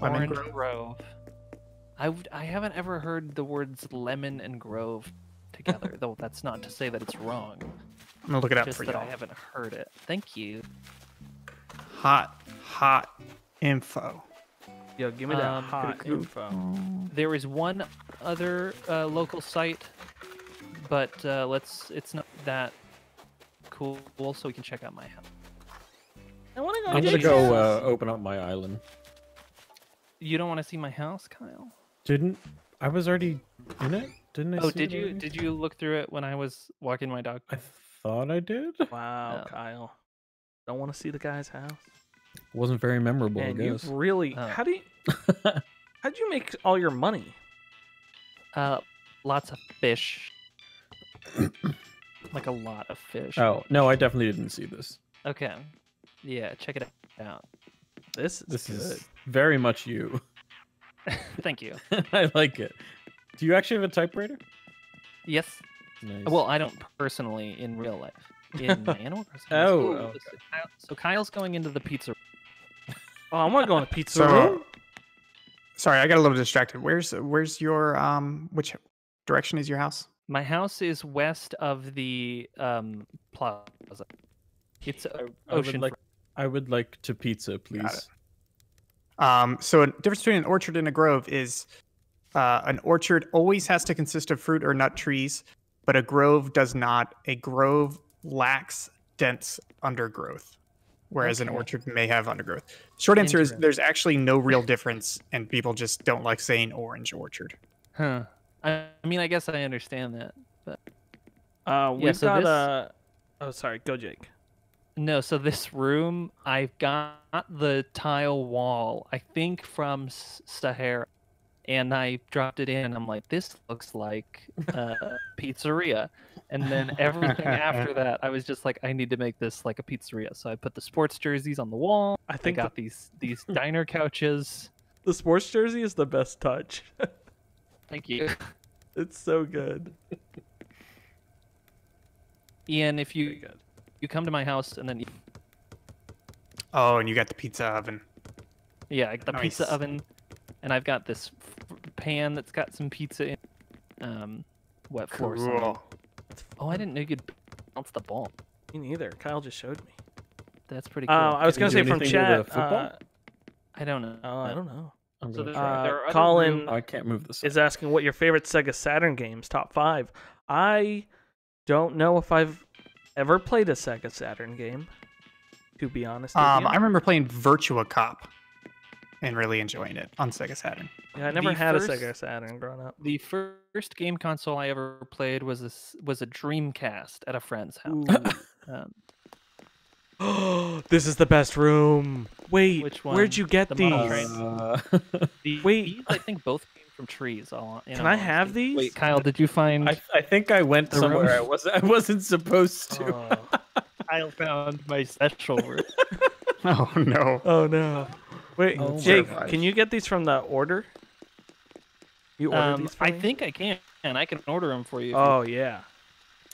lemon orange grove. grove. I w I haven't ever heard the words lemon and grove together, though that's not to say that it's wrong. I'm gonna look it up just for that you. I haven't heard it. Thank you. Hot, hot info. Yo, give me that um, hot info. There is one other uh, local site, but uh, let's. It's not that cool, so we can check out my house. I want to go. I'm gonna go uh, open up my island. You don't want to see my house, Kyle? Didn't I was already in it? Didn't I? Oh, see did you? Already? Did you look through it when I was walking my dog? I thought I did. Wow, no. Kyle. Don't want to see the guy's house. Wasn't very memorable, and I guess. You really? Oh. How do you? How'd you make all your money? Uh, lots of fish. Like a lot of fish. Oh no, I definitely didn't see this. Okay, yeah, check it out. This is this good. Is very much you. Thank you. I like it. Do you actually have a typewriter? Yes. Nice. Well, I don't personally in real life. In Animal Crossing. Oh, Ooh, okay. So Kyle's going into the pizza. Oh, I want to go on the pizza. So, sorry, I got a little distracted. Where's where's your um? Which direction is your house? My house is west of the um plaza. It's I, ocean. I would, like, I would like to pizza, please. Um. So, a difference between an orchard and a grove is, uh, an orchard always has to consist of fruit or nut trees, but a grove does not. A grove lacks dense undergrowth, whereas okay. an orchard may have undergrowth. Short answer is there's actually no real difference, and people just don't like saying orange orchard. Huh. I, I mean, I guess I understand that. But... Uh, we've yeah, so got this... uh... Oh, sorry. Go, Jake. No, so this room, I've got the tile wall, I think from Sahara, and I dropped it in. I'm like, this looks like uh, pizzeria. And then everything after that, I was just like, I need to make this like a pizzeria. So I put the sports jerseys on the wall. I think I got the... these these diner couches. The sports jersey is the best touch. Thank you. It's so good. Ian, if you you come to my house and then you... Oh, and you got the pizza oven. Yeah, the nice. pizza oven. And I've got this pan that's got some pizza in um wet floor. Cool. Something. Oh, I didn't know you could bounce the ball. Me neither. Kyle just showed me. That's pretty cool. Oh, uh, I was going to say from chat. Uh, I don't know. Oh, I don't know. I'm so there, uh, there are Colin oh, I can't move this is asking what your favorite Sega Saturn games, top five. I don't know if I've ever played a Sega Saturn game, to be honest. Um, I remember playing Virtua Cop and really enjoying it on Sega Saturn. Yeah, I never the had first, a Sega Saturn growing up. The first game console I ever played was a, was a Dreamcast at a friend's house. Um, this is the best room. Wait, which one? Where'd you get the these? Uh... the, Wait, these, I think both came from trees. All, Can I have things. these? Wait, Kyle, did you find? I, I think I went somewhere room? I wasn't. I wasn't supposed to. Oh. Kyle found my special room. Oh no! Oh no! Wait, oh, Jake, can you get these from the order? You order um, these for I me? think I can, and I can order them for you. Oh, you... yeah.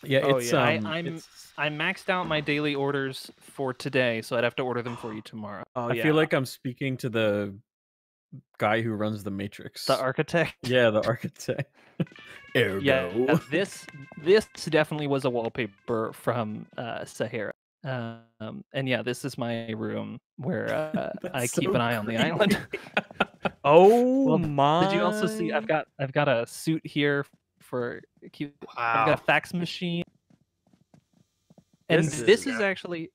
Yeah, oh, it's... Yeah. Um, I, I'm, it's... I maxed out my daily orders for today, so I'd have to order them for you tomorrow. Oh, I yeah. feel like I'm speaking to the guy who runs the Matrix. The architect? Yeah, the architect. Ergo. Yeah, this, this definitely was a wallpaper from uh, Sahara. Um, and yeah, this is my room where uh, I so keep an eye on the island. Oh well, my! Did you also see? I've got I've got a suit here for keep. Wow. I've got a fax machine. And this, this is, is yeah. actually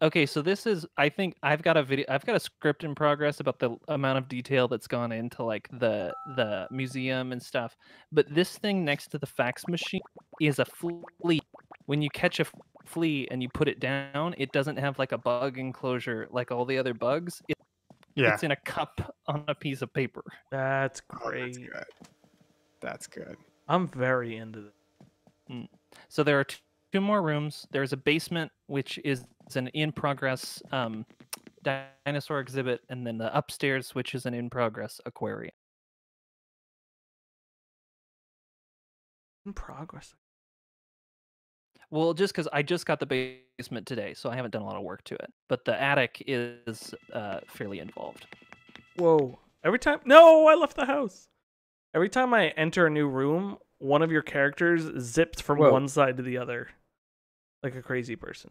okay. So this is I think I've got a video. I've got a script in progress about the amount of detail that's gone into like the the museum and stuff. But this thing next to the fax machine is a flea. When you catch a flea and you put it down, it doesn't have like a bug enclosure like all the other bugs. It, yeah. It's in a cup on a piece of paper. That's great. Oh, that's good. That's good. I'm very into this. Mm. So there are two, two more rooms. There's a basement, which is an in-progress um, dinosaur exhibit, and then the upstairs, which is an in-progress aquarium. In progress. Well, just because I just got the basement today, so I haven't done a lot of work to it. But the attic is uh, fairly involved. Whoa. Every time... No, I left the house. Every time I enter a new room, one of your characters zips from Whoa. one side to the other. Like a crazy person.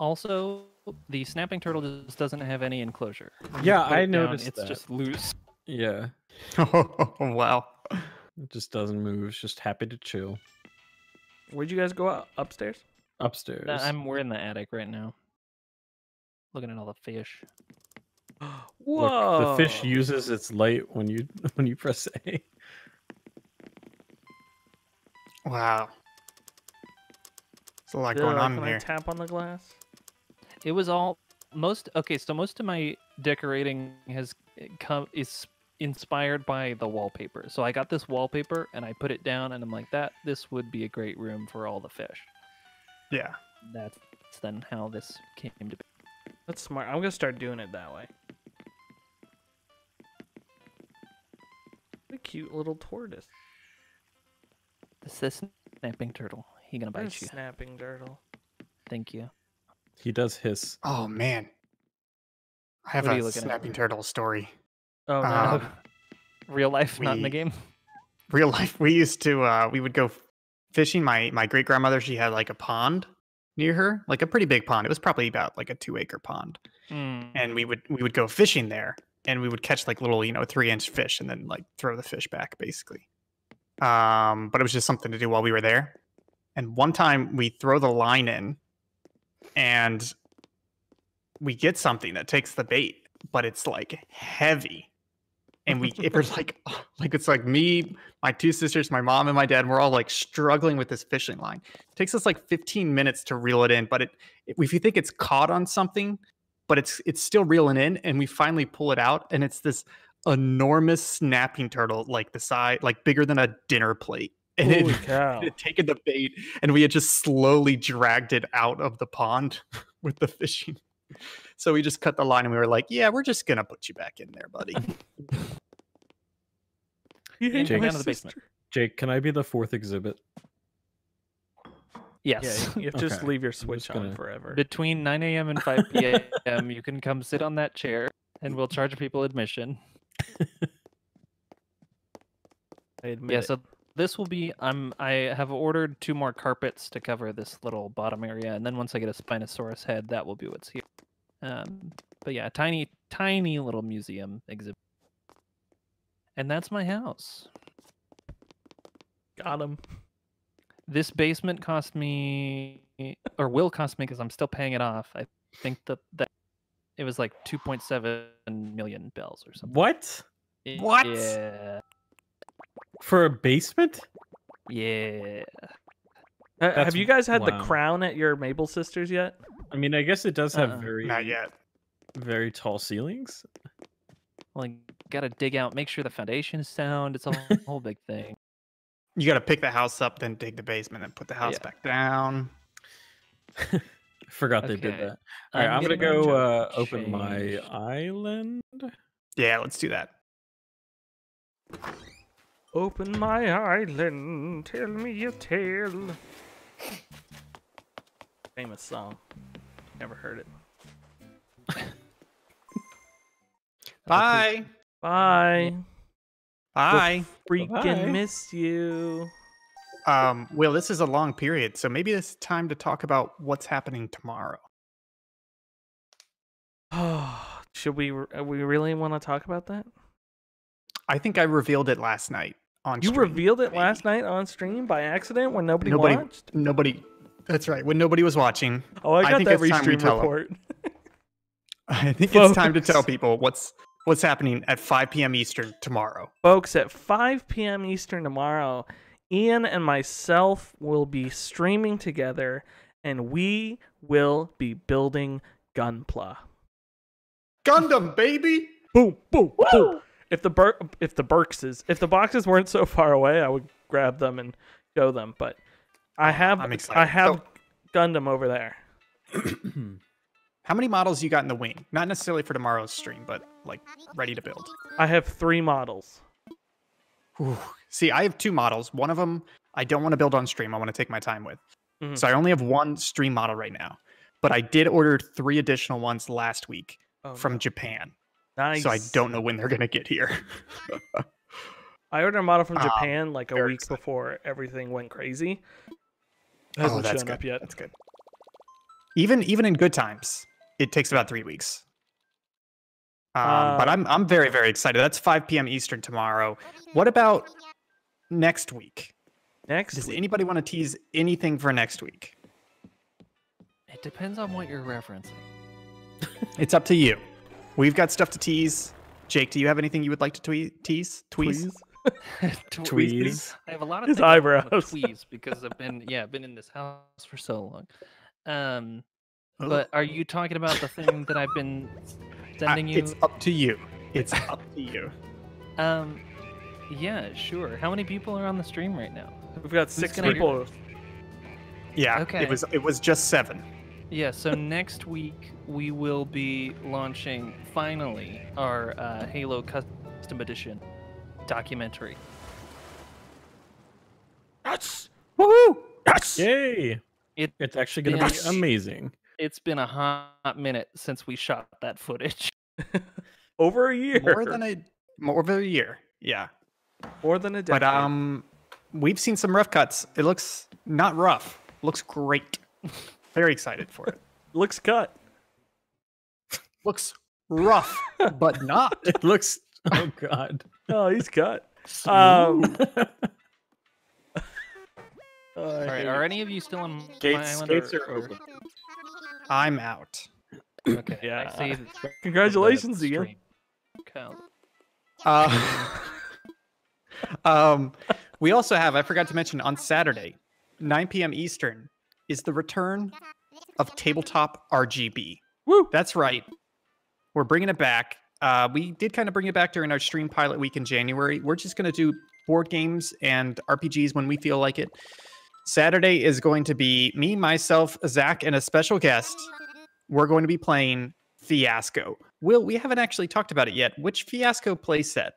Also, the snapping turtle just doesn't have any enclosure. Yeah, I noticed down, that. It's just loose. Yeah. Wow. It just doesn't move. It's just happy to chill. Where'd you guys go out? Upstairs? Upstairs. No, I'm, we're in the attic right now. Looking at all the fish. Whoa! Look, the fish uses its light when you when you press A. Wow. There's a lot Dude, going on can here. I tap on the glass? It was all... most Okay, so most of my decorating has come is... inspired by the wallpaper. So I got this wallpaper and I put it down and I'm like, that this would be a great room for all the fish. Yeah. That's then how this came to be. That's smart. I'm gonna start doing it that way. What a cute little tortoise. This is snapping turtle. He gonna bite There's you. Snapping turtle. Thank you. He does hiss. Oh man. I have what a snapping at? turtle story. Oh no! Um, real life, we, not in the game. Real life. We used to. Uh, we would go fishing. My my great grandmother. She had like a pond near her, like a pretty big pond. It was probably about like a two acre pond. Mm. And we would we would go fishing there, and we would catch like little you know three inch fish, and then like throw the fish back basically. Um, but it was just something to do while we were there. And one time we throw the line in, and we get something that takes the bait, but it's like heavy. And we, it was like, like, it's like me, my two sisters, my mom and my dad, we're all like struggling with this fishing line. It takes us like fifteen minutes to reel it in, but it, it, if you think it's caught on something, but it's, it's still reeling in and we finally pull it out. And it's this enormous snapping turtle, like the size, like bigger than a dinner plate. And it, it had taken the bait and we had just slowly dragged it out of the pond with the fishing. So we just cut the line and we were like, yeah, we're just going to put you back in there, buddy. Jake, down to the basement. Jake, can I be the fourth exhibit? Yes. Yeah, you have to okay. just leave your Switch on gonna... forever. Between nine A M and five P M you can come sit on that chair and we'll charge people admission. I admit yeah, it. so this will be... Um, I have ordered two more carpets to cover this little bottom area, and then once I get a Spinosaurus head, that will be what's here. Um, but yeah, tiny, tiny little museum exhibit. And that's my house. Got him. This basement cost me, or will cost me, because I'm still paying it off. I think that, that it was like two point seven million bells or something. What? It, what? Yeah. For a basement? Yeah. Uh, have you guys had wow. the crown at your Able Sisters yet? I mean, I guess it does have uh, very not yet, very tall ceilings. Like, gotta dig out, make sure the foundation is sound. It's a whole, whole big thing. You gotta pick the house up, then dig the basement, and put the house yeah. back down. I forgot okay. they did that. All right, I'm, I'm gonna go uh, open my island. Yeah, let's do that. Open my island, tell me a tale. Famous song. Never heard it. Bye. Bye. Bye. We'll freaking Bye. miss you. Um, Will, this is a long period, so maybe it's time to talk about what's happening tomorrow. Oh, should we? We really want to talk about that? I think I revealed it last night on. You stream. revealed it last night on stream by accident when nobody, nobody watched. Nobody. That's right. When nobody was watching. Oh, I got I think that restream report. I think Folks. it's time to tell people what's what's happening at five P M Eastern tomorrow. Folks, at five P M Eastern tomorrow, Ian and myself will be streaming together, and we will be building Gunpla. Gundam, baby! Boom! Boom! Woo! Boom! If the bur if the Berkses, if the boxes weren't so far away, I would grab them and show them. But I have I have so, Gundam over there. How many models you got in the wing? Not necessarily for tomorrow's stream, but like ready to build. I have three models. Whew. See, I have two models. One of them I don't want to build on stream. I want to take my time with. Mm-hmm. So I only have one stream model right now. But I did order three additional ones last week oh, from no. Japan. Nice. So I don't know when they're going to get here. I ordered a model from Japan um, like a week exciting. before everything went crazy. It hasn't oh, that's shown good. up yet. That's good. Even even in good times, it takes about three weeks. Um, uh, but I'm I'm very very excited. That's five p m Eastern tomorrow. What about next week? Next. Does week? anybody want to tease anything for next week? It depends on what you're referencing. It's up to you. We've got stuff to tease. Jake, do you have anything you would like to twee tease? Tweeze. Tweeze. I have a lot of His things eyebrows. tweeze because I've been yeah I've been in this house for so long. Um, oh. But are you talking about the thing that I've been sending uh, you? It's up to you. It's up to you. Um, yeah, sure. How many people are on the stream right now? We've got six people. Yeah. Okay. It was it was just seven. Yeah. So next week we will be launching finally our uh, Halo Custom Edition documentary. Yes! Woohoo! Yes! Yay! It, it's actually going to be amazing. It's been a hot minute since we shot that footage. Over a year. More than a more than a year. Yeah. More than a decade. But um we've seen some rough cuts. It looks not rough. Looks great. Very excited for it. Looks cut. Looks rough, but not. It looks Oh god. Oh, he's cut. Um Uh, All right, are any of you still on gates, my island? Gates or, are open. I'm out. Okay, yeah. I see. Congratulations, Ian. Uh, um, we also have, I forgot to mention, on Saturday, nine p m Eastern, is the return of Tabletop R G B. Woo! That's right. We're bringing it back. Uh, we did kind of bring it back during our stream pilot week in January. We're just going to do board games and R P Gs when we feel like it. Saturday is going to be me, myself, Zach, and a special guest. We're going to be playing Fiasco. Will, we haven't actually talked about it yet. Which Fiasco playset?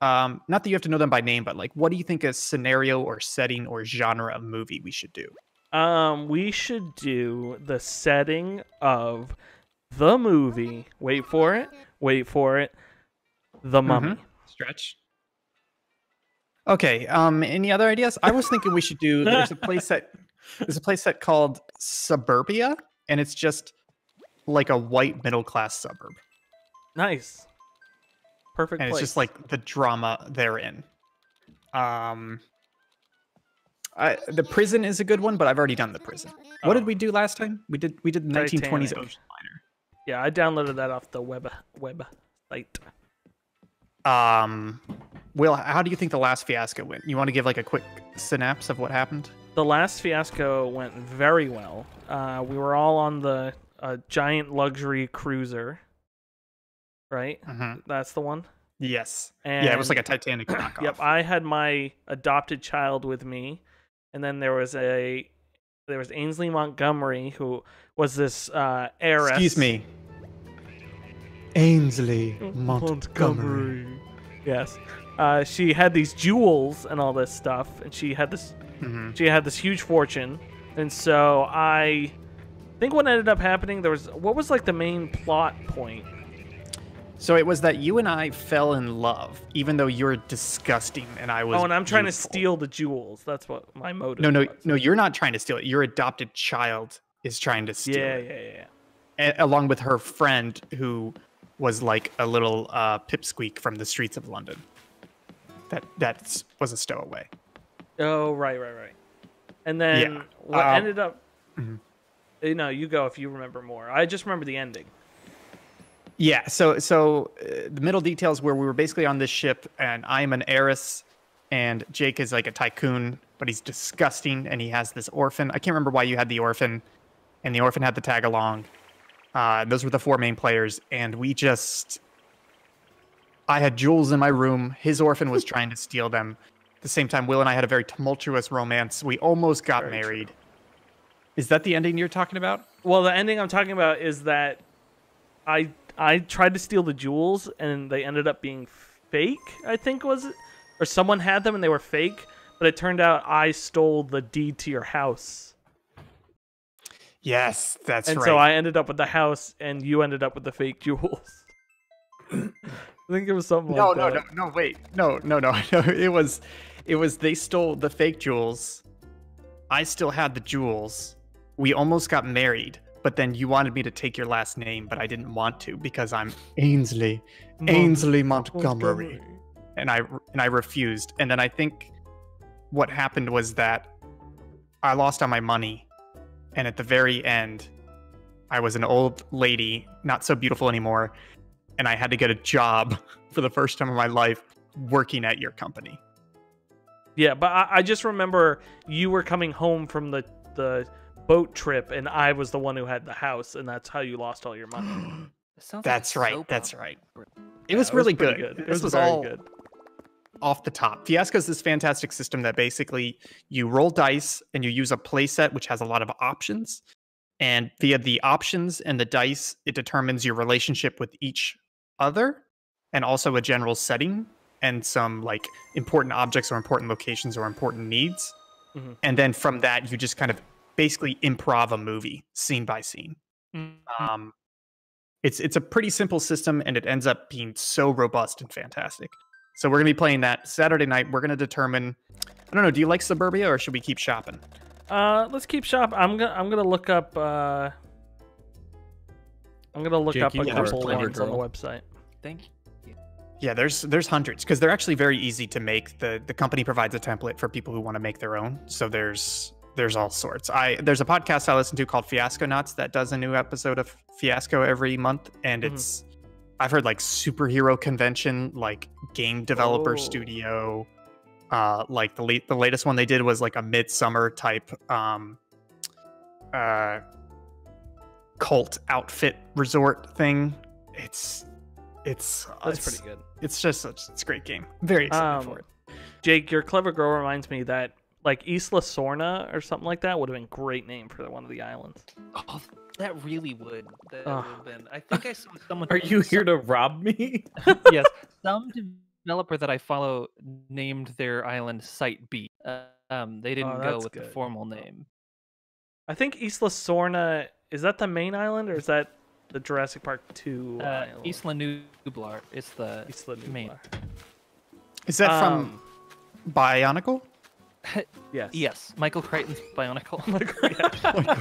Um, not that you have to know them by name, but like, what do you think a scenario or setting or genre of movie we should do? Um, we should do the setting of the movie. Wait for it. Wait for it. The Mummy. Mm-hmm. Stretch. Okay, um, any other ideas? I was thinking we should do, there's a playset there's a playset called Suburbia, and it's just like a white middle-class suburb. Nice. Perfect and place. And it's just like the drama therein. Um, I, the prison is a good one, but I've already done the prison. Oh. What did we do last time? We did we did the nineteen twenties Ocean Liner. Yeah, I downloaded that off the web web site. Um, Will, how do you think the last Fiasco went? You want to give like a quick synopsis of what happened? The last Fiasco went very well. Uh, we were all on the uh, giant luxury cruiser, right? Mm-hmm. That's the one? Yes. And, yeah, it was like a Titanic knockoff. Yep, I had my adopted child with me, and then there was a there was Ainsley Montgomery, who was this uh, heiress. Excuse me. Ainsley Montgomery. Montgomery. Yes. Uh, she had these jewels and all this stuff, and she had this mm-hmm. she had this huge fortune. And so I think what ended up happening, there was what was like the main plot point? So it was that you and I fell in love, even though you're disgusting and I was Oh, and I'm trying beautiful. to steal the jewels. That's what my motive No, no, was. no, you're not trying to steal it. Your adopted child is trying to steal yeah, it. Yeah, yeah, yeah. Along with her friend, who was like a little uh, pipsqueak from the streets of London. That that was a stowaway. Oh, right, right, right. And then yeah. what uh, ended up... Mm-hmm. You know, you go if you remember more. I just remember the ending. Yeah, so, so uh, the middle details where we were basically on this ship, and I'm an heiress, and Jake is like a tycoon, but he's disgusting, and he has this orphan. I can't remember why you had the orphan, and the orphan had the tag-along. Uh, those were the four main players, and we just... I had jewels in my room. His orphan was trying to steal them. At the same time, Will and I had a very tumultuous romance. We almost got very married. True. Is that the ending you're talking about? Well, the ending I'm talking about is that I I tried to steal the jewels, and they ended up being fake, I think was it? Or someone had them, and they were fake. But it turned out I stole the deed to your house. Yes, that's right. And so I ended up with the house, and you ended up with the fake jewels. I think it was something no, like no, that. No, no, no, wait. No, no, no, no. It was, it was they stole the fake jewels. I still had the jewels. We almost got married, but then you wanted me to take your last name, but I didn't want to because I'm Ainsley, Ainsley Montgomery. Montgomery. And I and I refused. And then I think what happened was that I lost all my money. And at the very end, I was an old lady, not so beautiful anymore. And I had to get a job for the first time in my life working at your company. Yeah, but I, I just remember you were coming home from the, the boat trip, and I was the one who had the house, and that's how you lost all your money. That's like right, that's right. It yeah, was really it was good. good. It this was, was very all good. Off the top. Fiasco is this fantastic system that basically you roll dice, and you use a playset, which has a lot of options. And via the options and the dice, it determines your relationship with each other, and also a general setting and some like important objects or important locations or important needs. Mm-hmm. And then from that, you just kind of basically improv a movie scene by scene. Mm-hmm. Um, it's it's a pretty simple system, and it ends up being so robust and fantastic. So we're gonna be playing that Saturday night. We're gonna determine. I don't know. Do you like Suburbia, or should we keep shopping? Uh, let's keep shopping. I'm gonna I'm gonna look up. Uh, I'm gonna look Jake, up a couple words on the website. Thank you. Yeah, there's there's hundreds, because they're actually very easy to make. The the company provides a template for people who want to make their own. So there's there's all sorts. I there's a podcast I listen to called Fiasco Nuts that does a new episode of Fiasco every month, and mm-hmm. it's I've heard like superhero convention, like game developer oh. studio, uh, like the late the latest one they did was like a Midsummer type um, uh, cult outfit resort thing. It's It's that's it's, pretty good. It's just such it's a great game. Very excited um, for it. Jake, your clever girl reminds me that like Isla Sorna or something like that would have been a great name for one of the islands. Oh, that really would. That uh. would have been. I think I saw someone. Are you here some, to rob me? Yes, some developer that I follow named their island Site B. Uh, um, they didn't oh, go with good. the formal name. I think Isla Sorna is that the main island, or is that? The Jurassic Park two uh, Isla Nublar is the Isla Nublar. main. Is that um, from Bionicle? Yes. Yes. Michael Crichton's Bionicle. Michael,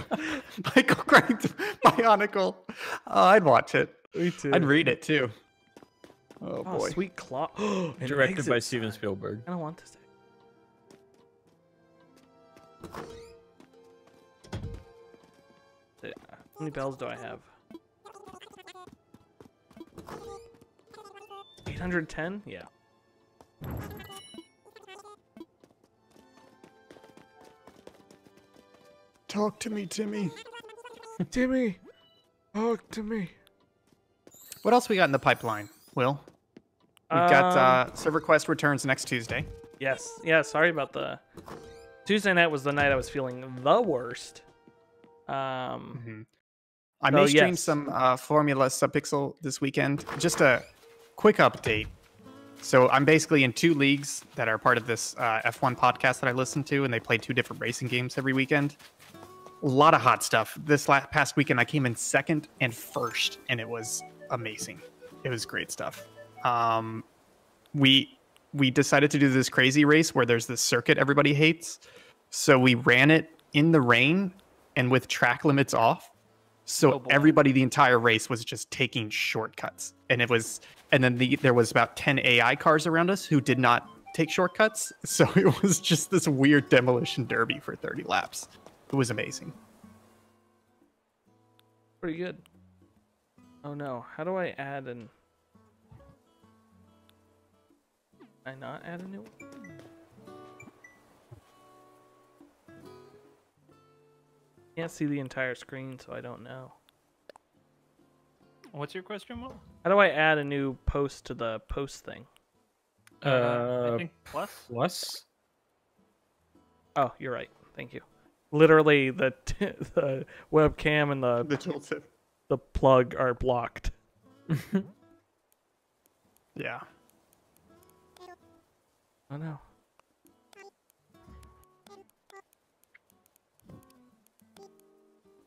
Michael Crichton's Bionicle. Oh, I'd watch it. Me too. I'd read it too. Oh, oh boy. Sweet Claw. Directed by Steven Spielberg. I don't want this. How many bells do I have? eight hundred ten? Yeah. Talk to me, Timmy. Timmy, talk to me. What else we got in the pipeline, Will? We've um, got uh, Server Quest returns next Tuesday. Yes. Yeah, sorry about the... Tuesday night was the night I was feeling the worst. Um... Mm-hmm. I may oh, stream yes. some uh, Formula Subpixel this weekend. Just a quick update. So I'm basically in two leagues that are part of this uh, F one podcast that I listen to, and they play two different racing games every weekend. A lot of hot stuff. This last past weekend, I came in second and first, and it was amazing. It was great stuff. Um, we we decided to do this crazy race where there's this circuit everybody hates. So we ran it in the rain and with track limits off. So oh everybody, the entire race was just taking shortcuts, and it was, and then the, there was about ten A I cars around us who did not take shortcuts. So it was just this weird demolition derby for thirty laps. It was amazing. Pretty good. Oh no, how do I add an? Can I not add a new one? Can't see the entire screen, so I don't know. What's your question, Will? How do I add a new post to the post thing? Uh, uh I think plus. Plus. Oh, you're right. Thank you. Literally, the t the webcam and the the, the plug are blocked. Yeah. I know.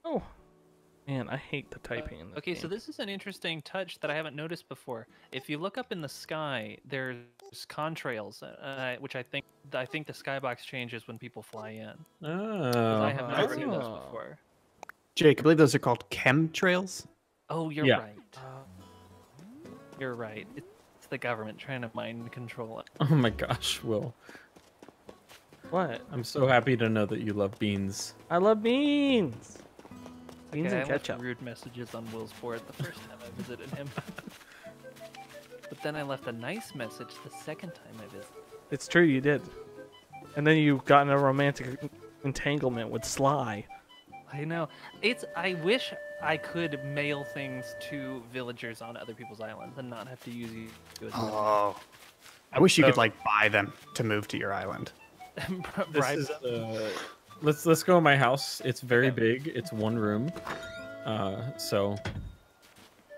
Oh. Man, I hate the typing in this Okay, game. So this is an interesting touch that I haven't noticed before. If you look up in the sky, there's contrails, uh, which I think I think the skybox changes when people fly in. Oh. I have never seen those before. Jake, I believe those are called chemtrails. Oh, you're yeah. right. Uh, you're right. It's the government trying to mind control it. Oh my gosh, Will. What? I'm so happy to know that you love beans. I love beans. Beans okay, and I ketchup. Left rude messages on Will's board the first time I visited him. But then I left a nice message the second time I visited. It's true, you did. And then you got in a romantic entanglement with Sly. I know. It's. I wish I could mail things to villagers on other people's islands and not have to use you. As oh. Well. I wish so, you could like buy them to move to your island. This is, uh, let's let's go to my house. It's very yeah. big. It's one room. Uh, so.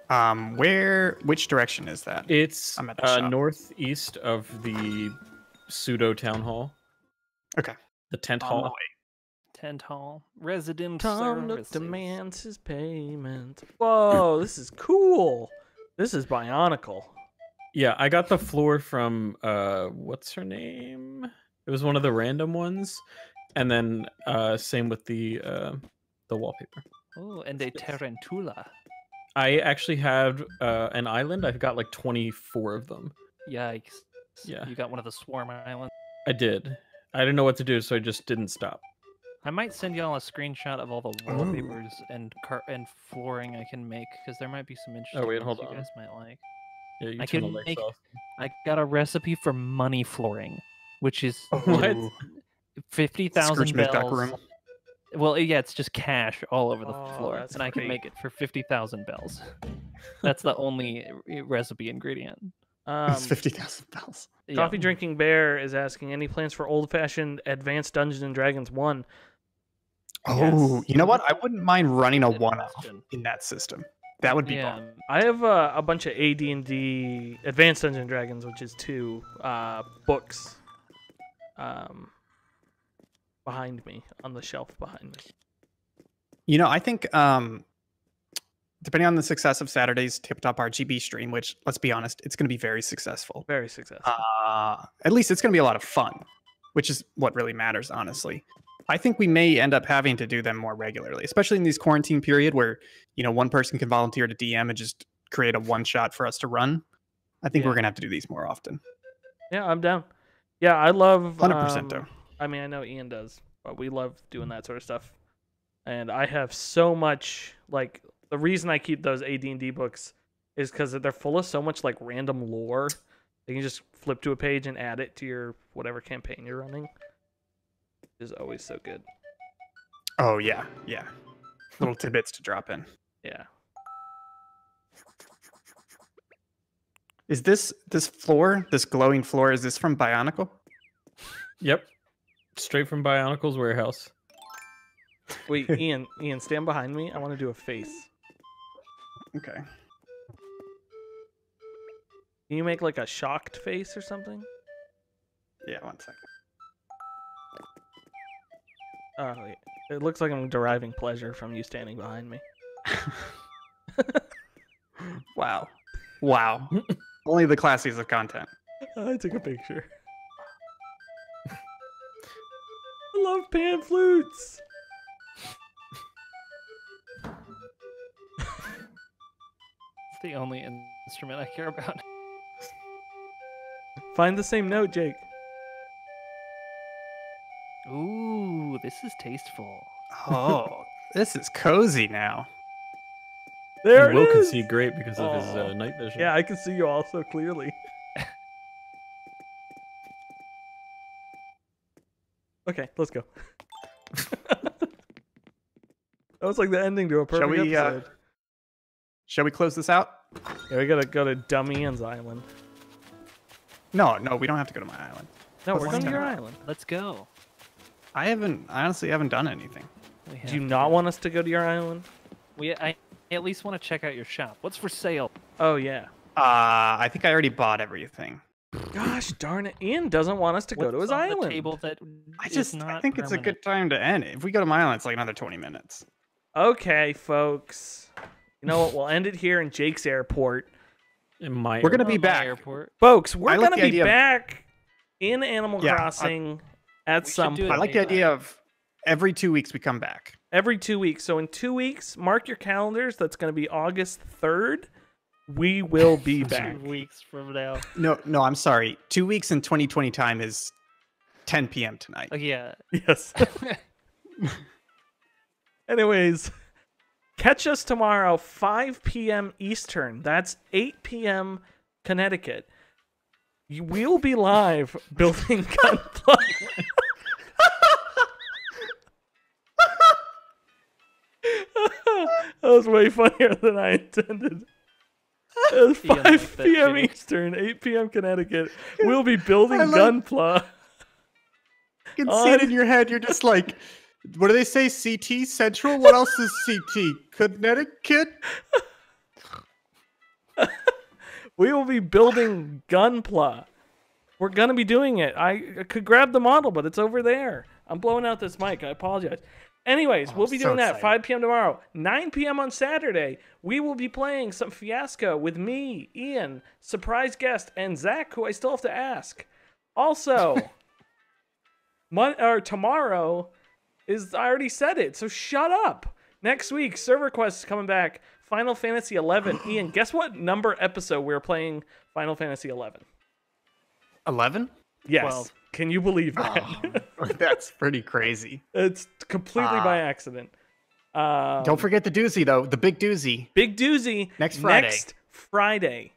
Um, where? Which direction is that? It's I'm at the uh, shop. northeast of the pseudo town hall. Okay. The tent hall. Oh, And tall resident Tom services. Demands his payment. Whoa, this is cool. This is Bionicle. Yeah, I got the floor from uh, what's her name? It was one of the random ones, and then uh, same with the uh, the wallpaper. Oh, and a tarantula. I actually had uh, an island. I've got like twenty-four of them. Yikes! Yeah, you got one of the swarm islands. I did. I didn't know what to do, so I just didn't stop. I might send y'all a screenshot of all the wallpapers Ooh. and car and flooring I can make, because there might be some interesting. Oh wait, hold on. You guys might like. Yeah, you I turn can the make. Off. I got a recipe for money flooring, which is what fifty thousand bells. Room. Well, yeah, it's just cash all over the oh, floor, and great. I can make it for fifty thousand bells. That's the only recipe ingredient. Um, it's fifty thousand bells. Coffee yeah. Drinking Bear is asking, any plans for old-fashioned Advanced Dungeons and Dragons one? Oh, yes. You know what? I wouldn't mind running a one-off in that system. That would be yeah. fun. I have uh, a bunch of A D and D Advanced Dungeons and Dragons, which is two uh, books um, behind me, on the shelf behind me. You know, I think... Um, depending on the success of Saturday's Tip-Top R G B stream, which, let's be honest, it's going to be very successful. Very successful. Uh, at least it's going to be a lot of fun, which is what really matters, honestly. I think we may end up having to do them more regularly, especially in this quarantine period where, you know, one person can volunteer to D M and just create a one-shot for us to run. I think yeah. we're going to have to do these more often. Yeah, I'm down. Yeah, I love... one hundred percent um, though. I mean, I know Ian does, but we love doing that sort of stuff. And I have so much, like... The reason I keep those A D and D books is because they're full of so much like random lore. You can just flip to a page and add it to your whatever campaign you're running. It's always so good. Oh yeah, yeah. Little tidbits to drop in. Yeah. Is this this floor, this glowing floor, is this from Bionicle? Yep. Straight from Bionicle's warehouse. Wait, Ian, Ian, stand behind me. I want to do a face. Okay. Can you make like a shocked face or something? Yeah, one second. Oh, yeah. It looks like I'm deriving pleasure from you standing behind me. Wow. Wow. Only the classies of content. I took a picture. I love pan flutes. The only instrument I care about. Find the same note, Jake. Ooh, this is tasteful. Oh, this is cozy now. There and it Will is. Will can see great because oh. of his uh, night vision. Yeah, I can see you all so clearly. Okay, let's go. That was like the ending to a perfect Shall we, episode. Uh... Shall we close this out? Yeah, we gotta go to Dumb Ian's island. No, no, we don't have to go to my island. No, What's we're going to your island? island. Let's go. I haven't, I honestly haven't done anything. Do you not want us to go to your island? We, I at least want to check out your shop. What's for sale? Oh, yeah. Uh, I think I already bought everything. Gosh darn it. Ian doesn't want us to What's go to his island. Table that I just not I think permanent. It's a good time to end it. If we go to my island, it's like another twenty minutes. Okay, folks. You know what? We'll end it here in Jake's airport. In my we're going to be back. Airport. Folks, we're going to be back in Animal yeah, Crossing I, at some point. I like the idea of every two weeks we come back. Every two weeks. So in two weeks, mark your calendars. That's going to be August third. We will be back. Two weeks from now. No, no, I'm sorry. Two weeks in twenty twenty time is ten p m tonight. Oh, yeah. Yes. Anyways, catch us tomorrow, five p m Eastern. That's eight p m Connecticut. We'll be live building Gunpla. That was way funnier than I intended. It's five p m Eastern, eight p m Connecticut. We'll be building Gunpla. You can on... see it in your head. You're just like, what do they say? C T Central? What else is C T? Connecticut? We will be building Gunpla. We're going to be doing it. I could grab the model, but it's over there. I'm blowing out this mic. I apologize. Anyways, oh, we'll be so doing that excited. five p m tomorrow, nine p m on Saturday. We will be playing some Fiasco with me, Ian, surprise guest, and Zach, who I still have to ask. Also, mon or tomorrow is I already said it, so shut up. Next week, Server Quest is coming back. Final Fantasy eleven. Ian, guess what number episode we're playing? Final Fantasy eleven. eleven? Yes. twelve. Can you believe that? Oh, that's pretty crazy. It's completely uh, by accident. Um, don't forget the doozy, though. The big doozy. Big doozy. Next Friday. Next Friday.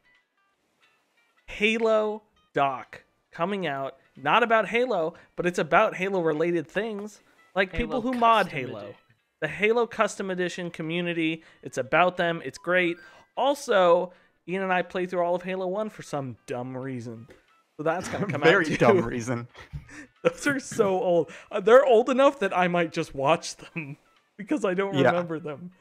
Halo doc coming out. Not about Halo, but it's about Halo-related things. Like Halo people who mod Halo. Edition. The Halo Custom Edition community. It's about them. It's great. Also, Ian and I played through all of Halo one for some dumb reason. So that's going to come Very out Very dumb reason. Those are so old. They're old enough that I might just watch them because I don't yeah. remember them.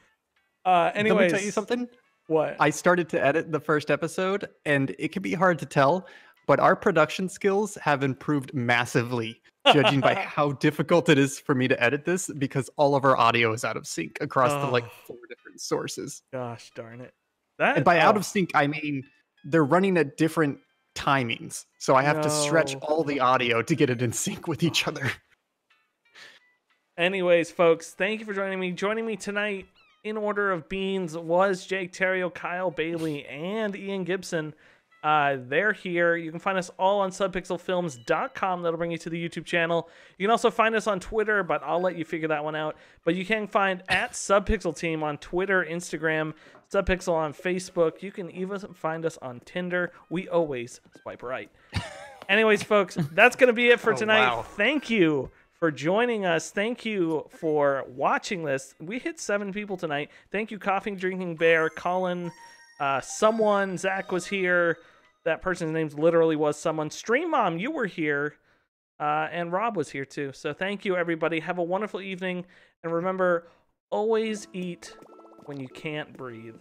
Uh, anyways. Let me tell you something. What? I started to edit the first episode, and it can be hard to tell, but our production skills have improved massively, judging by how difficult it is for me to edit this because all of our audio is out of sync across oh. the like four different sources. Gosh darn it. That and by out of sync, I mean they're running at different timings, so I have no. to stretch all the audio to get it in sync with each other. Anyways, folks, thank you for joining me. Joining me tonight in order of beans was Jake Terriault, Kyle Bailey, and Ian Gibson. Uh, they're here. You can find us all on subpixel films dot com. That'll bring you to the YouTube channel. You can also find us on Twitter, but I'll let you figure that one out. But you can find at Subpixel Team on Twitter, Instagram, Subpixel on Facebook. You can even find us on Tinder. We always swipe right. Anyways, folks, that's going to be it for tonight. Oh, wow. Thank you for joining us. Thank you for watching this. We hit seven people tonight. Thank you, Coffee Drinking Bear, Colin, uh, someone, Zach was here. That person's name literally was someone. Stream Mom, you were here. Uh, and Rob was here too. So thank you, everybody. Have a wonderful evening. And remember, always eat when you can't breathe.